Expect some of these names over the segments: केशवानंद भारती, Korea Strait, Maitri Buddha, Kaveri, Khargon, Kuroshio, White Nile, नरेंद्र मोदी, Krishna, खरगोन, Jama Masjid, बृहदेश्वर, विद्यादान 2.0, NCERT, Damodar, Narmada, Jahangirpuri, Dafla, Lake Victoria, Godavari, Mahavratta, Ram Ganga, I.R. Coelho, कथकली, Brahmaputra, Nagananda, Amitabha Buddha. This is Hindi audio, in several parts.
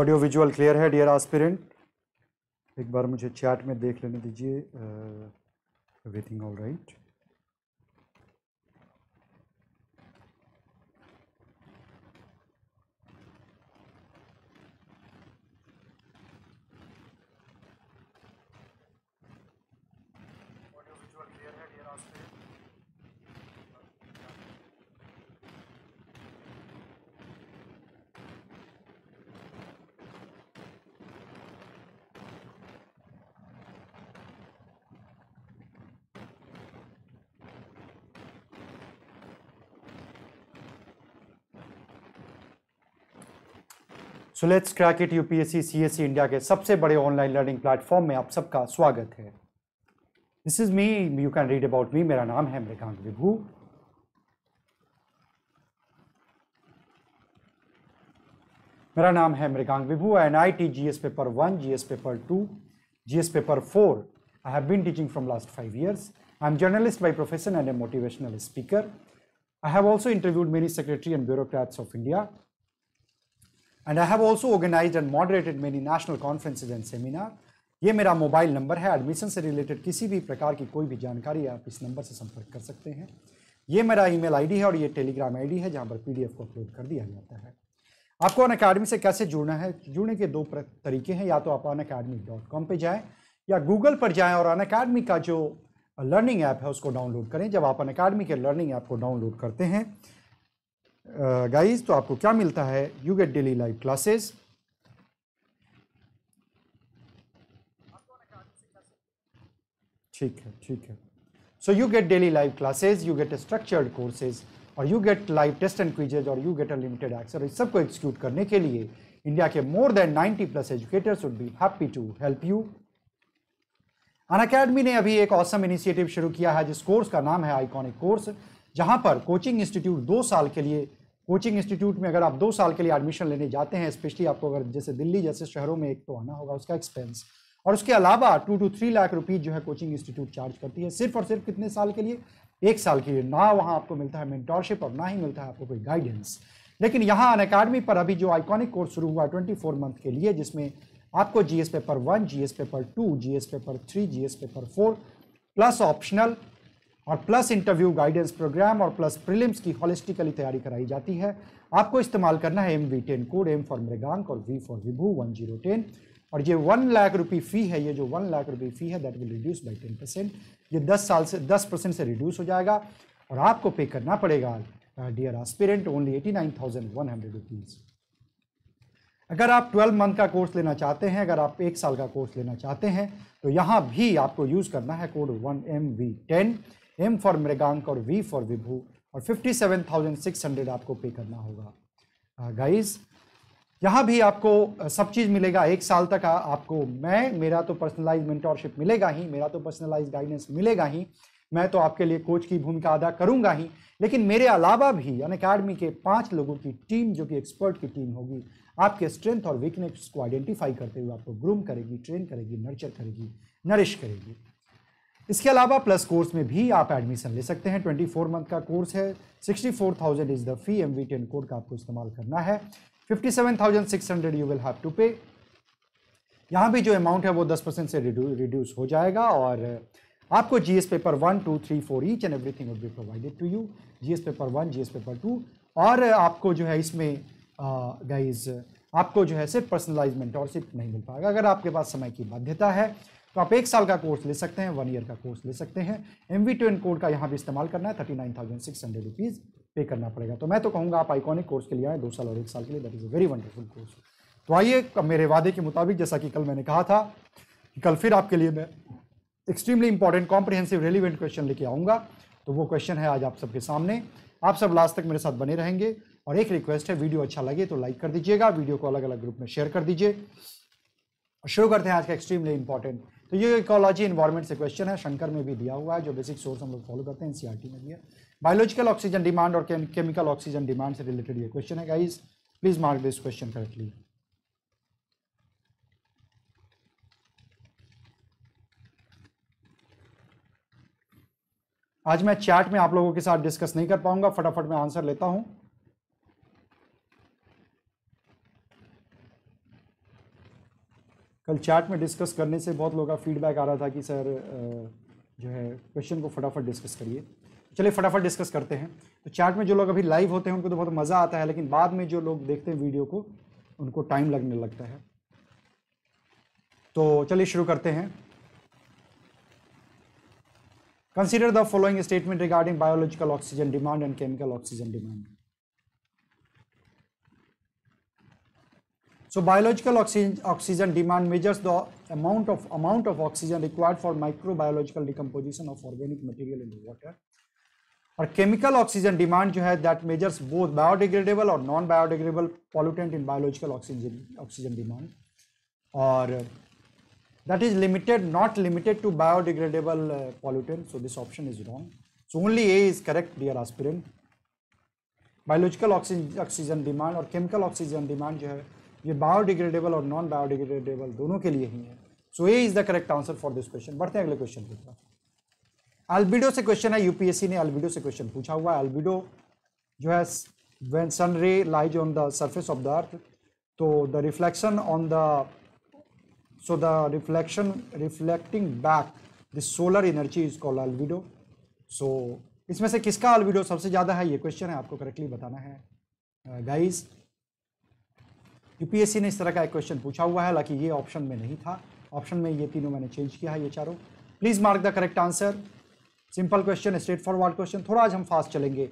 ऑडियो विजुअल क्लियर है डियर एस्पिरेंट? एक बार मुझे चैट में देख लेने दीजिए. Everything all right? So let's crack it. UPSC CSC India के सबसे बड़े ऑनलाइन लर्निंग प्लेटफॉर्म में आप सबका स्वागत है. This is me, you can read about me. मेरा नाम है Mrigank Vibhu. And I T G S paper 1, GS paper 2, GS paper 4. I have been teaching from last 5 years. I am journalist by profession and a motivational speaker. I have also interviewed many secretary and bureaucrats of India. And I have also organized and moderated many national conferences and seminar. ये मेरा मोबाइल नंबर है. एडमिशन से रिलेटेड किसी भी प्रकार की कोई भी जानकारी आप इस नंबर से संपर्क कर सकते हैं. ये मेरा ईमेल आईडी है और ये टेलीग्राम आईडी है जहाँ पर PDF को अपलोड कर दिया जाता है. आपको Unacademy से कैसे जुड़ना है? जुड़ने के दो तरीके हैं. या तो आप unacademy.com पे जाएँ या Google पर जाएँ और Unacademy का जो लर्निंग ऐप है उसको डाउनलोड करें. जब आप Unacademy के लर्निंग ऐप को डाउनलोड करते हैं गाइज तो आपको क्या मिलता है? You get daily live classes. ठीक है. So you get daily live classes, you get structured courses और you get live test and quizzes और यू गेट अनलिमिटेड एक्सेस. और इस सबको एक्सिक्यूट करने के लिए इंडिया के more than 90+ educators would be happy to help you. Unacademy ने अभी एक ऑसम इनिशिएटिव शुरू किया है जिस कोर्स का नाम है आइकॉनिक कोर्स, जहाँ पर कोचिंग इंस्टीट्यूट 2 साल के लिए, कोचिंग इंस्टीट्यूट में अगर आप 2 साल के लिए एडमिशन लेने जाते हैं, स्पेशली आपको अगर जैसे दिल्ली जैसे शहरों में एक तो आना होगा उसका एक्सपेंस, और उसके अलावा 2 to 3 लाख रुपीज़ जो है कोचिंग इंस्टीट्यूट चार्ज करती है सिर्फ और सिर्फ कितने साल के लिए? 1 साल के लिए. ना वहाँ आपको मिलता है मेंटोरशिप और ना ही मिलता है आपको कोई गाइडेंस. लेकिन यहाँ Unacademy पर अभी जो आइकॉनिक कोर्स शुरू हुआ 24 मंथ के लिए, जिसमें आपको GS paper 1, GS paper 2, GS paper 3, GS paper 4 plus optional और प्लस इंटरव्यू गाइडेंस प्रोग्राम और प्लस प्रीलिम्स की हॉलिस्टिकली तैयारी कराई जाती है. आपको इस्तेमाल करना है MV10 code, M for Mrigank और V फॉर विभू 1010. और ये 1 लाख रुपये फ़ी है, ये जो 1 लाख रुपये फ़ी है दैट विल रिड्यूस बाय 10%. ये 10% से रिड्यूस हो जाएगा और आपको पे करना पड़ेगा डियर एस्पिरेंट ओनली 89,100 रुपीज़. अगर आप 12 मंथ का कोर्स लेना चाहते हैं, अगर आप 1 साल का कोर्स लेना चाहते हैं तो यहाँ भी आपको यूज़ करना है code 1MV10, M for Mrigank और V फॉर विभू और 57,600 आपको पे करना होगा गाइज. यहाँ भी आपको सब चीज़ मिलेगा 1 साल तक. आपको मेरा तो पर्सनलाइज मेंटोरशिप मिलेगा ही, मेरा तो पर्सनलाइज गाइडेंस मिलेगा ही, मैं तो आपके लिए कोच की भूमिका अदा करूँगा ही, लेकिन मेरे अलावा भी Unacademy के 5 लोगों की टीम जो कि एक्सपर्ट की टीम होगी, आपके स्ट्रेंथ और वीकनेस को आइडेंटिफाई करते हुए आपको ग्रूम करेगी, ट्रेन करेगी, नर्चर करेगी, नरिश करेगी. इसके अलावा प्लस कोर्स में भी आप एडमिशन ले सकते हैं. 24 मंथ का कोर्स है. 64,000 is the fee. MV10 code का आपको इस्तेमाल करना है. 57,600 you will have to pay. यहाँ भी जो अमाउंट है वो 10% से रिड्यूस हो जाएगा और आपको GS paper 1, 2, 3, 4 each and everything would be provided to you. GS paper 1, GS paper 2 और आपको जो है इसमें गाइज आपको जो है सिर्फ पर्सनलाइज मेंटोरशिप नहीं मिल पाएगा. अगर आपके पास समय की बाध्यता है तो आप 1 साल का कोर्स ले सकते हैं, 1 ईयर का कोर्स ले सकते हैं. MV10 कोड का यहाँ भी इस्तेमाल करना है. 39,600 रुपीज़ पे करना पड़ेगा. तो मैं तो कहूँगा आप आइकॉनिक कोर्स के लिए आए 2 साल और 1 साल के लिए. That is a very wonderful course. तो आइए मेरे वादे के मुताबिक, जैसा कि कल मैंने कहा था, कल फिर आपके लिए मैं extremely important comprehensive relevant question लेके आऊँगा. तो वो क्वेश्चन है आज आप सबके सामने. आप सब लास्ट तक मेरे साथ बने रहेंगे. और एक रिक्वेस्ट है, वीडियो अच्छा लगे तो लाइक कर दीजिएगा, वीडियो को अलग अलग ग्रुप में शेयर कर दीजिए. शुरू करते हैं आज का एक्सट्रीमली इंपॉर्टेंट. तो ये इकोलॉजी एनवायरमेंट से क्वेश्चन है. शंकर में भी दिया हुआ है, जो बेसिक सोर्स हम लोग फॉलो करते हैं. NCERT में भी है. बायोलॉजिकल ऑक्सीजन डिमांड और केमिकल ऑक्सीजन डिमांड से रिलेटेड ये क्वेश्चन है. Guys please mark this question correctly. आज मैं चैट में आप लोगों के साथ डिस्कस नहीं कर पाऊंगा, फटाफट मैं आंसर लेता हूं. कल चैट में डिस्कस करने से बहुत लोगों का फीडबैक आ रहा था कि सर जो है क्वेश्चन को फटाफट डिस्कस करिए। चलिए फटाफट डिस्कस करते हैं। तो चैट में जो लोग अभी लाइव होते हैं उनको तो बहुत मज़ा आता है, लेकिन बाद में जो लोग देखते हैं वीडियो को उनको टाइम लगने लगता है। तो चलिए शुरू करते हैं। Consider the following statement regarding biological oxygen demand and chemical oxygen demand. So biological oxygen demand measures the amount of oxygen required for microbiological decomposition of organic material in water. और chemical oxygen demand जो है that measures both biodegradable और non biodegradable pollutant in biological oxygen demand. और that is not limited to biodegradable pollutant. So this option is wrong. So only A is correct, dear aspirant. Biological oxygen demand और chemical oxygen demand जो है ये बायोडिग्रेडेबल और नॉन बायोडिग्रेडेबल दोनों के लिए ही है। So A is the correct answer for this question. बढ़ते हैं अगले क्वेश्चन की तरफ। अल्बेडो से क्वेश्चन है, यूपीएससी ने अल्बेडो से क्वेश्चन पूछा हुआ है। अल्बेडो जो है when sun ray lies on the surface of the earth, तो the reflection on the reflecting back the solar energy is called albedo. So इसमें से किसका अल्बेडो सबसे ज़्यादा है ये क्वेश्चन है, आपको करेक्टली बताना है गाइज। यूपीएससी ने इस तरह का एक क्वेश्चन पूछा हुआ है, हालांकि ये ऑप्शन में नहीं था। ऑप्शन में ये तीनों मैंने चेंज किया है, ये चारों। Please mark the correct answer. Simple question, straightforward question. थोड़ा आज हम फास्ट चलेंगे।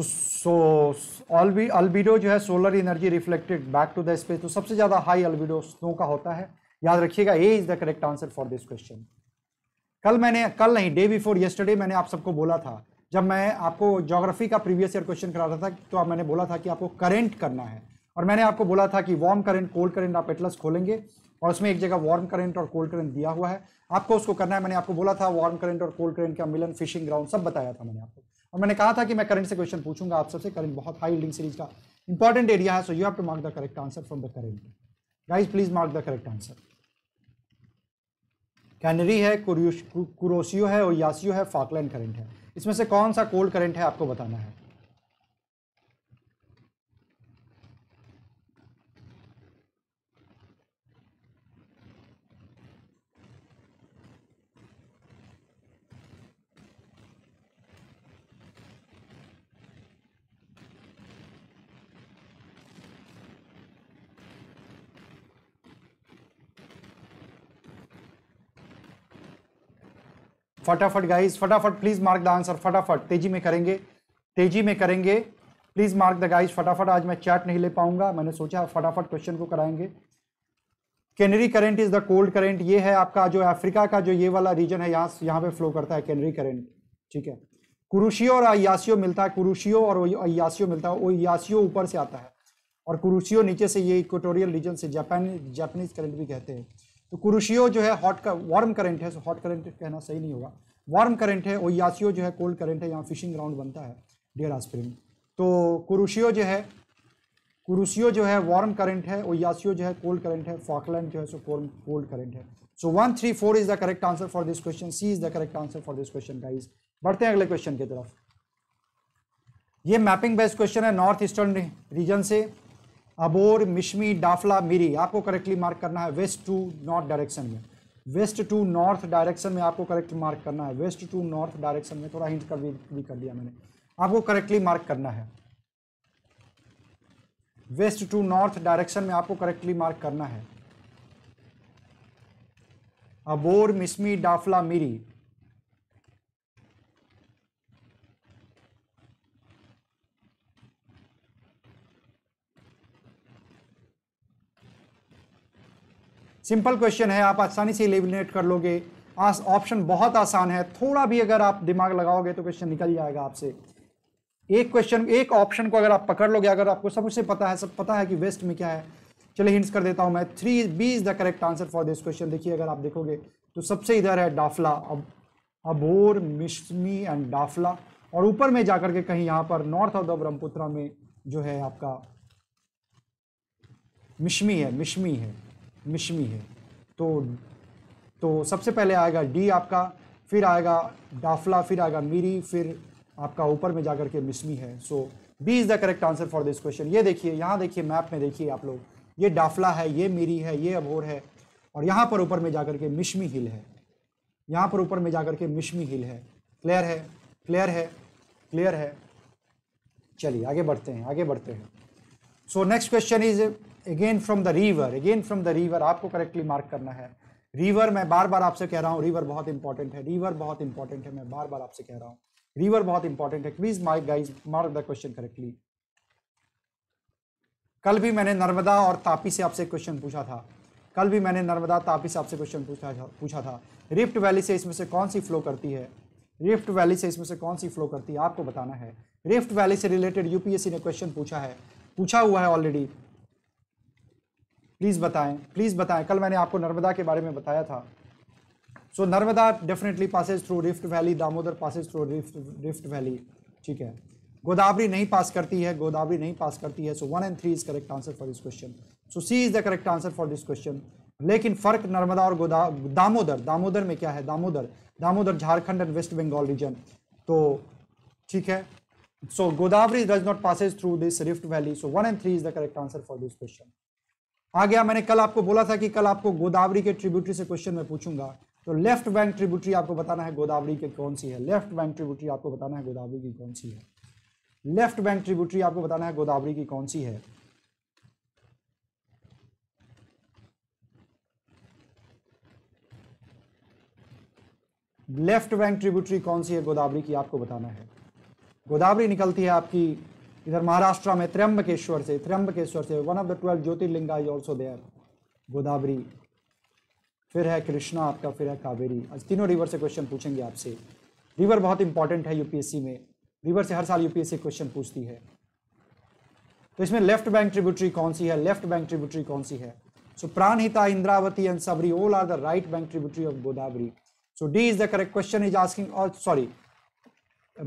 सो अल्बेडो जो है solar energy reflected back to the space, तो सबसे ज़्यादा हाई अल्बेडो स्नो का होता है, याद रखिएगा। A is the correct answer for this question. Day before yesterday मैंने आप सबको बोला था, जब मैं आपको ज्योग्राफी का प्रीवियस ईयर क्वेश्चन करा रहा था, तो मैंने बोला था कि आपको करंट करना है, और मैंने आपको बोला था कि वार्म करंट कोल्ड करंट आप एटलस खोलेंगे और उसमें एक जगह वार्म करंट और कोल्ड करंट दिया हुआ है, आपको उसको करना है। मैंने आपको बोला था वार्म करंट और कोल्ड करंट का मिलन, फिशिंग ग्राउंड, सब बताया था मैंने आपको, और मैंने कहा था कि मैं करंट से क्वेश्चन पूछूंगा आप सबसे। करंट बहुत हाई यील्डिंग सीरीज का इंपॉर्टेंट एरिया है। So you have to mark the correct answer from the current. Guys please mark the correct answer. Canary है, कुरोशियो है, ओयाशियो है, फाकलैंड करंट है। इसमें से कौन सा कोल्ड करंट है आपको बताना है। फटाफट गाइज, फटाफट प्लीज मार्क द आंसर। फटाफट तेजी में करेंगे प्लीज मार्क द गाइज। फटाफट आज मैं चैट नहीं ले पाऊंगा, मैंने सोचा फटाफट क्वेश्चन को कराएंगे। Canary current is the cold current. ये है आपका जो अफ्रीका का जो ये वाला रीजन है, यहाँ पे फ्लो करता है कैनरी करंट, ठीक है। कुरोशियो और ओयाशियो मिलता है, ओयाशियो ऊपर से आता है और कुरोशियो नीचे से, ये इक्वेटोरियल रीजन से, जापानीज करंट भी कहते हैं। तो कुरोशियो जो है हॉट का वार्म करंट है, सो हॉट करंट कहना सही नहीं होगा, वार्म करंट है। ओयाशियो जो है कोल्ड करंट है, यहाँ फिशिंग ग्राउंड बनता है डियर एस्पिरेंट। तो कुरोशियो जो है वार्म करंट है, ओयाशियो जो है कोल्ड करंट है, फाकलैंड जो है सो कोल्ड करंट है। So 134 is the correct answer for this question. C is the correct answer for this question guys. बढ़ते हैं अगले क्वेश्चन की तरफ। ये मैपिंग बेस्ड क्वेश्चन है, नॉर्थ ईस्टर्न रीजन से अबोर, मिश्मी, डाफला, मिरी। आपको करेक्टली मार्क करना है वेस्ट टू नॉर्थ डायरेक्शन में आपको करेक्ट मार्क करना है। वेस्ट टू नॉर्थ डायरेक्शन में थोड़ा हिंट कर दिया मैंने, आपको करेक्टली मार्क करना है। वेस्ट टू नॉर्थ डायरेक्शन में आपको करेक्टली मार्क करना है। अबोर, मिश्मी, डाफला, मिरी। सिंपल क्वेश्चन है, आप आसानी से एलिमिनेट कर लोगे। ऑप्शन बहुत आसान है, थोड़ा भी अगर आप दिमाग लगाओगे तो क्वेश्चन निकल जाएगा आपसे। एक ऑप्शन को अगर आप पकड़ लोगे, अगर आपको सब पता है कि वेस्ट में क्या है। चलिए हिंट्स कर देता हूं मैं। 3B is the correct answer for this question. देखिए अगर आप देखोगे तो सबसे इधर है डाफला, अबोर, मिश्मी एंड डाफला, और ऊपर में जाकर के कहीं यहाँ पर नॉर्थ ऑफ द ब्रह्मपुत्रा में जो है आपका मिश्मी है। तो सबसे पहले आएगा डी आपका, फिर आएगा डाफला, फिर आएगा मिरी, फिर आपका ऊपर में जाकर के मिश्मी है। So B is the correct answer for this question. ये देखिए, यहाँ देखिए मैप में देखिए आप लोग, ये डाफला है, ये मिरी है, ये अबोर है, और यहाँ पर ऊपर में जाकर के मिश्मी हिल है, यहाँ पर ऊपर में जाकर के मिश्मी हिल है। क्लियर है, क्लियर है, क्लियर है। चलिए आगे बढ़ते हैं, आगे बढ़ते हैं। So next question is again from the river, again from the river. आपको करेक्टली मार्क करना है रिवर। मैं बार बार आपसे कह रहा हूँ रिवर बहुत इंपॉर्टेंट है, रिवर बहुत इंपॉर्टेंट है, मैं बार बार आपसे कह रहा हूँ रिवर बहुत इंपॉर्टेंट है। Please my guys mark the question correctly. कल भी मैंने नर्मदा और तापी से आपसे क्वेश्चन पूछा था, कल भी मैंने नर्मदा तापी से आपसे क्वेश्चन पूछा था। रिफ्ट वैली से इसमें से कौन सी फ्लो करती है, रिफ्ट वैली से इसमें से कौन सी फ्लो करती है, आपको बताना है। रिफ्ट वैली से रिलेटेड यूपीएससी ने क्वेश्चन पूछा है, पूछा हुआ है ऑलरेडी। प्लीज़ बताएं, प्लीज़ बताएं। कल मैंने आपको नर्मदा के बारे में बताया था। So Narmada definitely passes through rift valley, Damodar passes through rift valley, ठीक है। गोदावरी नहीं पास करती है, गोदावरी नहीं पास करती है। So 1 and 3 is correct answer for this question. So C is the correct answer for this question. लेकिन फ़र्क नर्मदा और दामोदर, दामोदर में क्या है, Damodar Jharkhand and West Bengal region, तो ठीक है। So Godavari does not passes through this rift valley. So 1 and 3 is the correct answer for this question. आ गया, मैंने कल आपको बोला था कि कल आपको गोदावरी के ट्रिब्यूटरी से क्वेश्चन मैं पूछूंगा। तो लेफ्ट बैंक ट्रिब्यूटरी आपको बताना है गोदावरी के कौन सी है, लेफ्ट बैंक ट्रिब्यूटरी आपको बताना है गोदावरी की कौन सी है, लेफ्ट बैंक ट्रिब्यूटरी आपको बताना है गोदावरी की कौन सी है। लेफ्ट बैंक ट्रिब्यूटरी कौन सी है गोदावरी की आपको बताना है। गोदावरी निकलती है आपकी इधर महाराष्ट्र में त्र्यंबकेश्वर से, त्र्यंबकेश्वर से। One of the 12 jyotirlinga is also there Godavari. फिर है कृष्णा आपका, फिर है कावेरी। आज तीनों रिवर से क्वेश्चन पूछेंगे आपसे। रिवर बहुत इंपॉर्टेंट है यूपीएससी में, रिवर से हर साल यूपीएससी क्वेश्चन पूछती है। तो इसमें लेफ्ट बैंक ट्रिब्यूटरी कौन सी है, लेफ्ट बैंक ट्रिब्यूटरी कौन सी है। So Pranhita, Indravati and Sabari all are the right bank tributary of Godavari. So D is the correct. Question is asking, sorry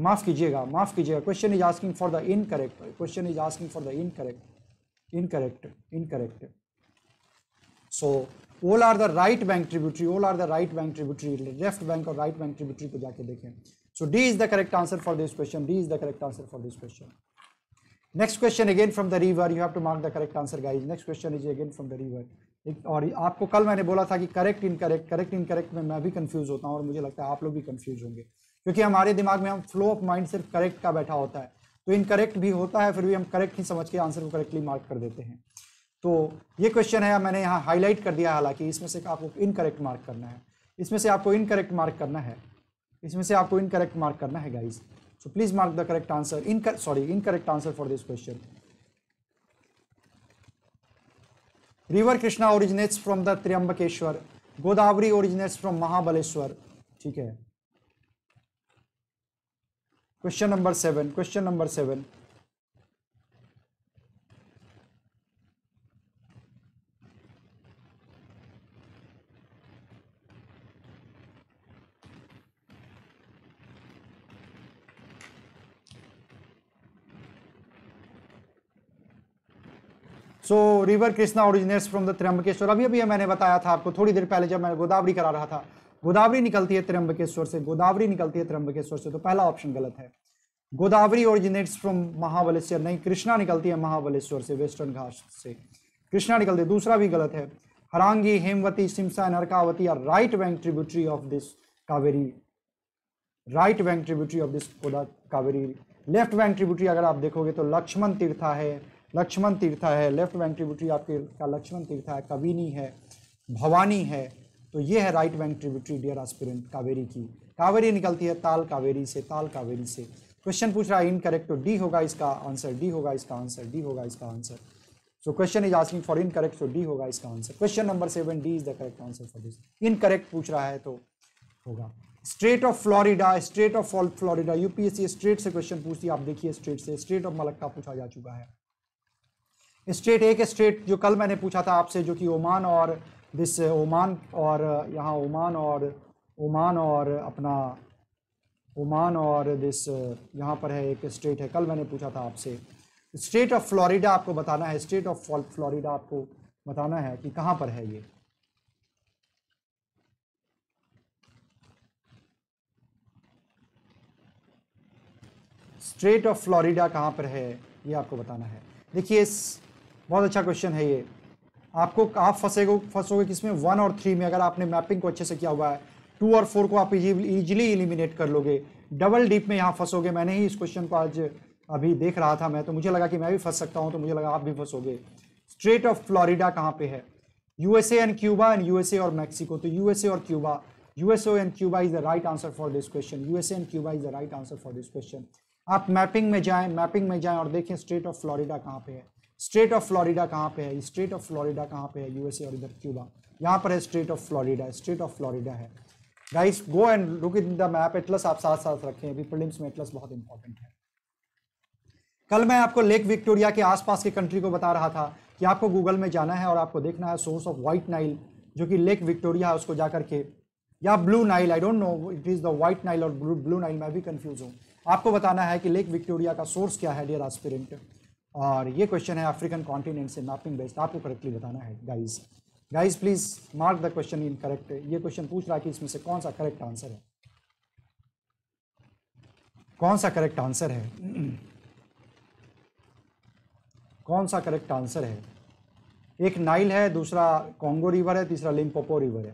माफ कीजिएगा, माफ कीजिएगा, question is asking for the incorrect, question is asking for the incorrect, incorrect, incorrect. So all are the right bank tributary, all are the right bank tributary. Left bank और राइट बैंक ट्रिब्यूटरी को जाके देखें। So D is the correct answer for this question, D is the correct answer for this question. Next question again from the river, you have to mark the correct answer guys. Next question is again from the river. और आपको कल मैंने बोला था कि करेक्ट इनकरेक्ट, करेक्ट इनकरेक्ट में मैं भी कंफ्यूज होता हूँ और मुझे लगता है आप लोग भी कंफ्यूज होंगे, क्योंकि हमारे दिमाग में हम फ्लो ऑफ माइंड सिर्फ करेक्ट का बैठा होता है, तो इनकरेक्ट भी होता है, फिर भी हम करेक्ट ही समझ के आंसर को करेक्टली मार्क कर देते हैं। तो ये क्वेश्चन है, मैंने यहाँ हाईलाइट कर दिया, हालांकि इसमें से आपको इनकरेक्ट मार्क करना है, इसमें से आपको इनकरेक्ट मार्क करना है, इसमें से आपको इनकरेक्ट मार्क करना है guys. So please mark the correct answer, incorrect answer for this question. River Krishna originates from the Trimbakeshwar, Godavari originates from Mahabaleshwar, ठीक है। Question number 7, question number 7। So river Krishna originates from the Trimbakeshwar. अभी मैंने बताया था आपको थोड़ी देर पहले जब मैं गोदावरी करा रहा था, गोदावरी निकलती है त्र्यंबकेश्वर से, गोदावरी निकलती है त्र्यंबकेश्वर से, तो पहला ऑप्शन गलत है। गोदावरी ओरिजिनेट्स फ्रॉम महाबलेश्वर, नहीं, कृष्णा निकलती है महाबलेश्वर से, वेस्टर्न घाट से कृष्णा निकलती है, दूसरा भी गलत है। Harangi, Hemavati, Shimsha and Arkavati are right bank tributary of this Kaveri, right bank tributary of this Kaveri. Left bank tributary अगर आप देखोगे तो लक्ष्मण तीर्था है, लक्ष्मण तीर्था है लेफ्ट बैंक ट्रिब्यूटरी आपके का, लक्ष्मण तीर्था है, कबिनी है, भवानी है, तो ये है right bank tributary dear aspirant Kaveri की। कावेरी निकलती है ताल कावेरी से, ताल कावेरी से। क्वेश्चन पूछ रहा है इनकरेक्ट, तो डी होगा इसका आंसर, डी होगा इसका आंसर, डी होगा इसका answer. So question is asking for incorrect, तो डी होगा इसका answer. Question number 7, D is the correct answer for this. Incorrect पूछ रहा है तो होगा। Strait of Florida, strait of Florida, UPSC strait से क्वेश्चन पूछती है, आप देखिए स्ट्रेट से, स्ट्रेट ऑफ मलक्का पूछा जा चुका है। स्ट्रेट, एक स्ट्रेट जो कल मैंने पूछा था आपसे, जो कि ओमान और दिस ओमान और यहाँ ओमान और अपना ओमान और दिस यहाँ पर है एक स्टेट है, कल मैंने पूछा था आपसे। स्टेट ऑफ फ्लोरिडा आपको बताना है, स्टेट ऑफ फ्लोरिडा आपको बताना है कि कहाँ पर है ये। स्ट्रेट ऑफ फ्लोरिडा कहाँ पर है, ये आपको बताना है। देखिए बहुत अच्छा क्वेश्चन है ये। आपको आप फंसोगे किसमें, 1 और 3 में। अगर आपने मैपिंग को अच्छे से किया हुआ है 2 और 4 को आप इजीली एलिमिनेट कर लोगे। डबल डीप में यहाँ फंसोगे। मैंने ही इस क्वेश्चन को आज अभी देख रहा था मैं, तो मुझे लगा कि मैं भी फंस सकता हूँ, तो मुझे लगा आप भी फंसोगे। स्ट्रेट ऑफ फ्लोरिडा कहाँ पे है? USA and Cuba and USA और मैक्सिको। तो यूएसए और Cuba, USA and Cuba is the right answer for this question. USA and Cuba is the right answer for this question. आप मैपिंग में जाएं और देखें स्ट्रेट ऑफ फ्लोरिडा कहाँ पे है। स्ट्रेट ऑफ फ्लोरिडा कहाँ पे है? स्ट्रेट ऑफ फ्लोरिडा कहाँ पे है? यूएसए और इधर क्यूबा, यहाँ पर है strait of Florida. Strait of Florida है। Guys go and look in the map. Atlas आप साथ साथ रखें, अभी प्रीलिम्स में एटलस बहुत इंपॉर्टेंट है। कल मैं आपको लेक विक्टोरिया के आसपास के कंट्री को बता रहा था कि आपको गूगल में जाना है और आपको देखना है सोर्स ऑफ व्हाइट नाइल, जो कि लेक विक्टोरिया है, उसको जाकर के, या blue Nile, I don't know it is the white Nile और ब्लू नाइल, मैं भी कंफ्यूज हूँ। आपको बताना है कि लेक विक्टोरिया का सोर्स क्या है, डियर एस्पिरेंट। और ये क्वेश्चन है अफ्रीकन कॉन्टिनेंट से, मैपिंग बेस्ड, आपको करेक्टली बताना है। Guys please mark the question incorrect. ये क्वेश्चन पूछ रहा है कि इसमें से कौन सा करेक्ट आंसर है, कौन सा करेक्ट आंसर है, कौन सा करेक्ट आंसर है। एक नाइल है, दूसरा कॉन्गो रिवर है, तीसरा लिम्पोपो रिवर है।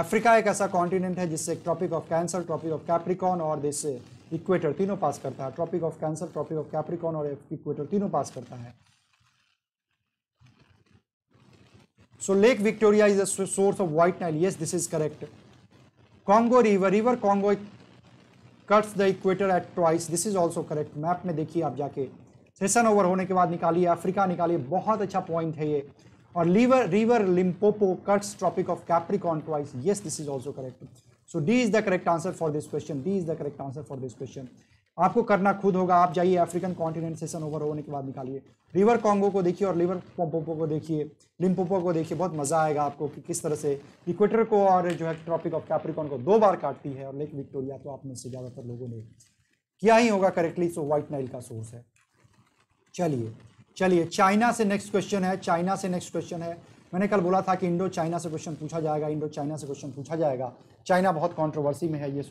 अफ्रीका एक ऐसा कॉन्टिनेंट है जिससे tropic of cancer, tropic of Capricorn और जिससे इक्वेटर तीनों पास करता है। Tropic of cancer, tropic of Capricorn और इक्वेटर तीनों पास करता है। So Lake Victoria is a source of White Nile. Yes, this is correct. Congo River, River Congo cuts the equator at twice. This is also correct. Map में देखिए आप जाके, सेशन ओवर होने के बाद निकालिए, अफ्रीका निकालिए, बहुत अच्छा पॉइंट है ये। और river Limpopo cuts tropic of Capricorn twice. Yes, this is also correct. So D is the correct answer for this question. D is the correct answer for this question. आपको करना खुद होगा। आप जाइए अफ्रीकन कॉन्टिनेंट सेशन ओवर होने के बाद निकालिए, रिवर कॉन्गो को देखिए और रिवर पोम्पोपो को देखिए, लिम्पोपो को देखिए। बहुत मजा आएगा आपको कि किस तरह से इक्वेटर को और जो है ट्रॉपिक ऑफ कैप्रिकॉन को 2 बार काटती है। और लेक विक्टोरिया तो आप में से ज़्यादातर लोगों ने किया ही होगा करेक्टली। सो व्हाइट नाइल का सोर्स है। चलिए चाइना से नेक्स्ट क्वेश्चन है। चाइना से नेक्स्ट क्वेश्चन है। मैंने कल बोला था कि इंडो चाइना से क्वेश्चन पूछा जाएगा, इंडो चाइना से क्वेश्चन पूछा जाएगा। चाइना बहुत कॉन्ट्रोवर्सी में है ये,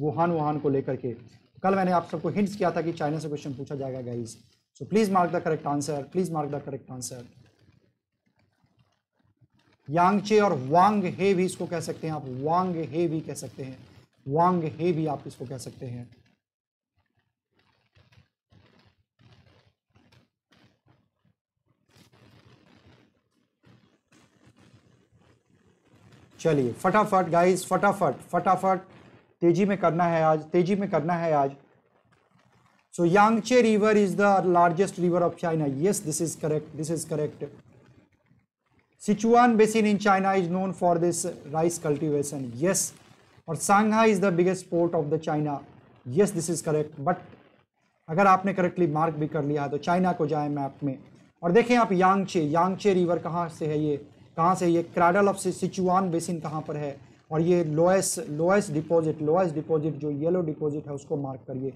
वुहान को लेकर के। कल मैंने आप सबको हिंट्स किया था कि चाइना से क्वेश्चन पूछा जाएगा guys. So please mark the correct answer, please mark the correct answer. Yangtze और वांग हे भी इसको कह सकते हैं आप, वांग हे भी कह सकते हैं, वांग हे भी आप इसको कह सकते हैं। चलिए फटाफट गाइज, फटाफट तेजी में करना है आज, तेजी में करना है आज। So Yangtze river is the largest river of China. Yes, this is correct, this is correct. Sichuan basin in China is known for this rice cultivation. Yes, और Shanghai is the biggest port of the China. Yes, this is correct. But अगर आपने करेक्टली मार्क भी कर लिया है तो चाइना को जाएं मैप में और देखें आप यांगचे रिवर कहाँ से है, ये कहाँ से, ये क्रैडल ऑफ सिचुआन बेसिन कहाँ पर है। और ये लोएस्ट डिपॉजिट जो येलो डिपॉजिट है उसको मार्क करिए।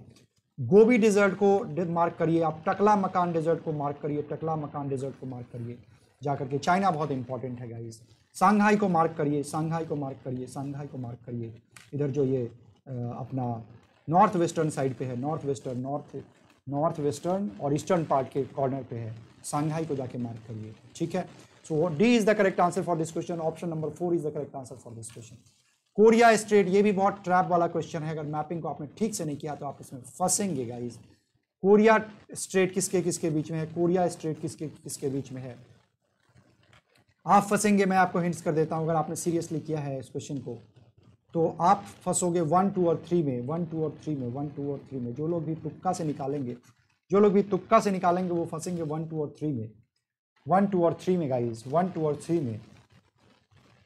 गोबी डेजर्ट को मार्क करिए आप, टकला मकान डेजर्ट को मार्क करिए जाकर के। चाइना बहुत इंपॉर्टेंट है गाइस। सांघाई को मार्क करिए, सांघाई को मार्क करिए। इधर जो ये अपना नॉर्थ वेस्टर्न साइड पे है, नॉर्थ वेस्टर्न और ईस्टर्न पार्ट के कॉर्नर पे है, सांघाई को जाके मार्क करिए। ठीक है, so D is the correct answer for this question. Option number 4 is the correct answer for this question. Korea strait, ये भी बहुत ट्रैप वाला क्वेश्चन है। अगर मैपिंग को आपने ठीक से नहीं किया तो आप इसमें फंसेंगे गाइज। कोरिया स्ट्रेट किसके बीच में है, कोरिया स्ट्रेट किसके बीच में है, आप फंसेंगे। मैं आपको हिंट्स कर देता हूं, अगर आपने सीरियसली किया है इस क्वेश्चन को तो आप फंसोगे 1, 2 और 3 में, 1, 2 और 3 में, 1, 2 और 3 में। जो लोग भी तुक्का से निकालेंगे वो फंसेंगे 1, 2 और 3 में, 1, 2 और 3 में गाइज, 1, 2 और 3 में।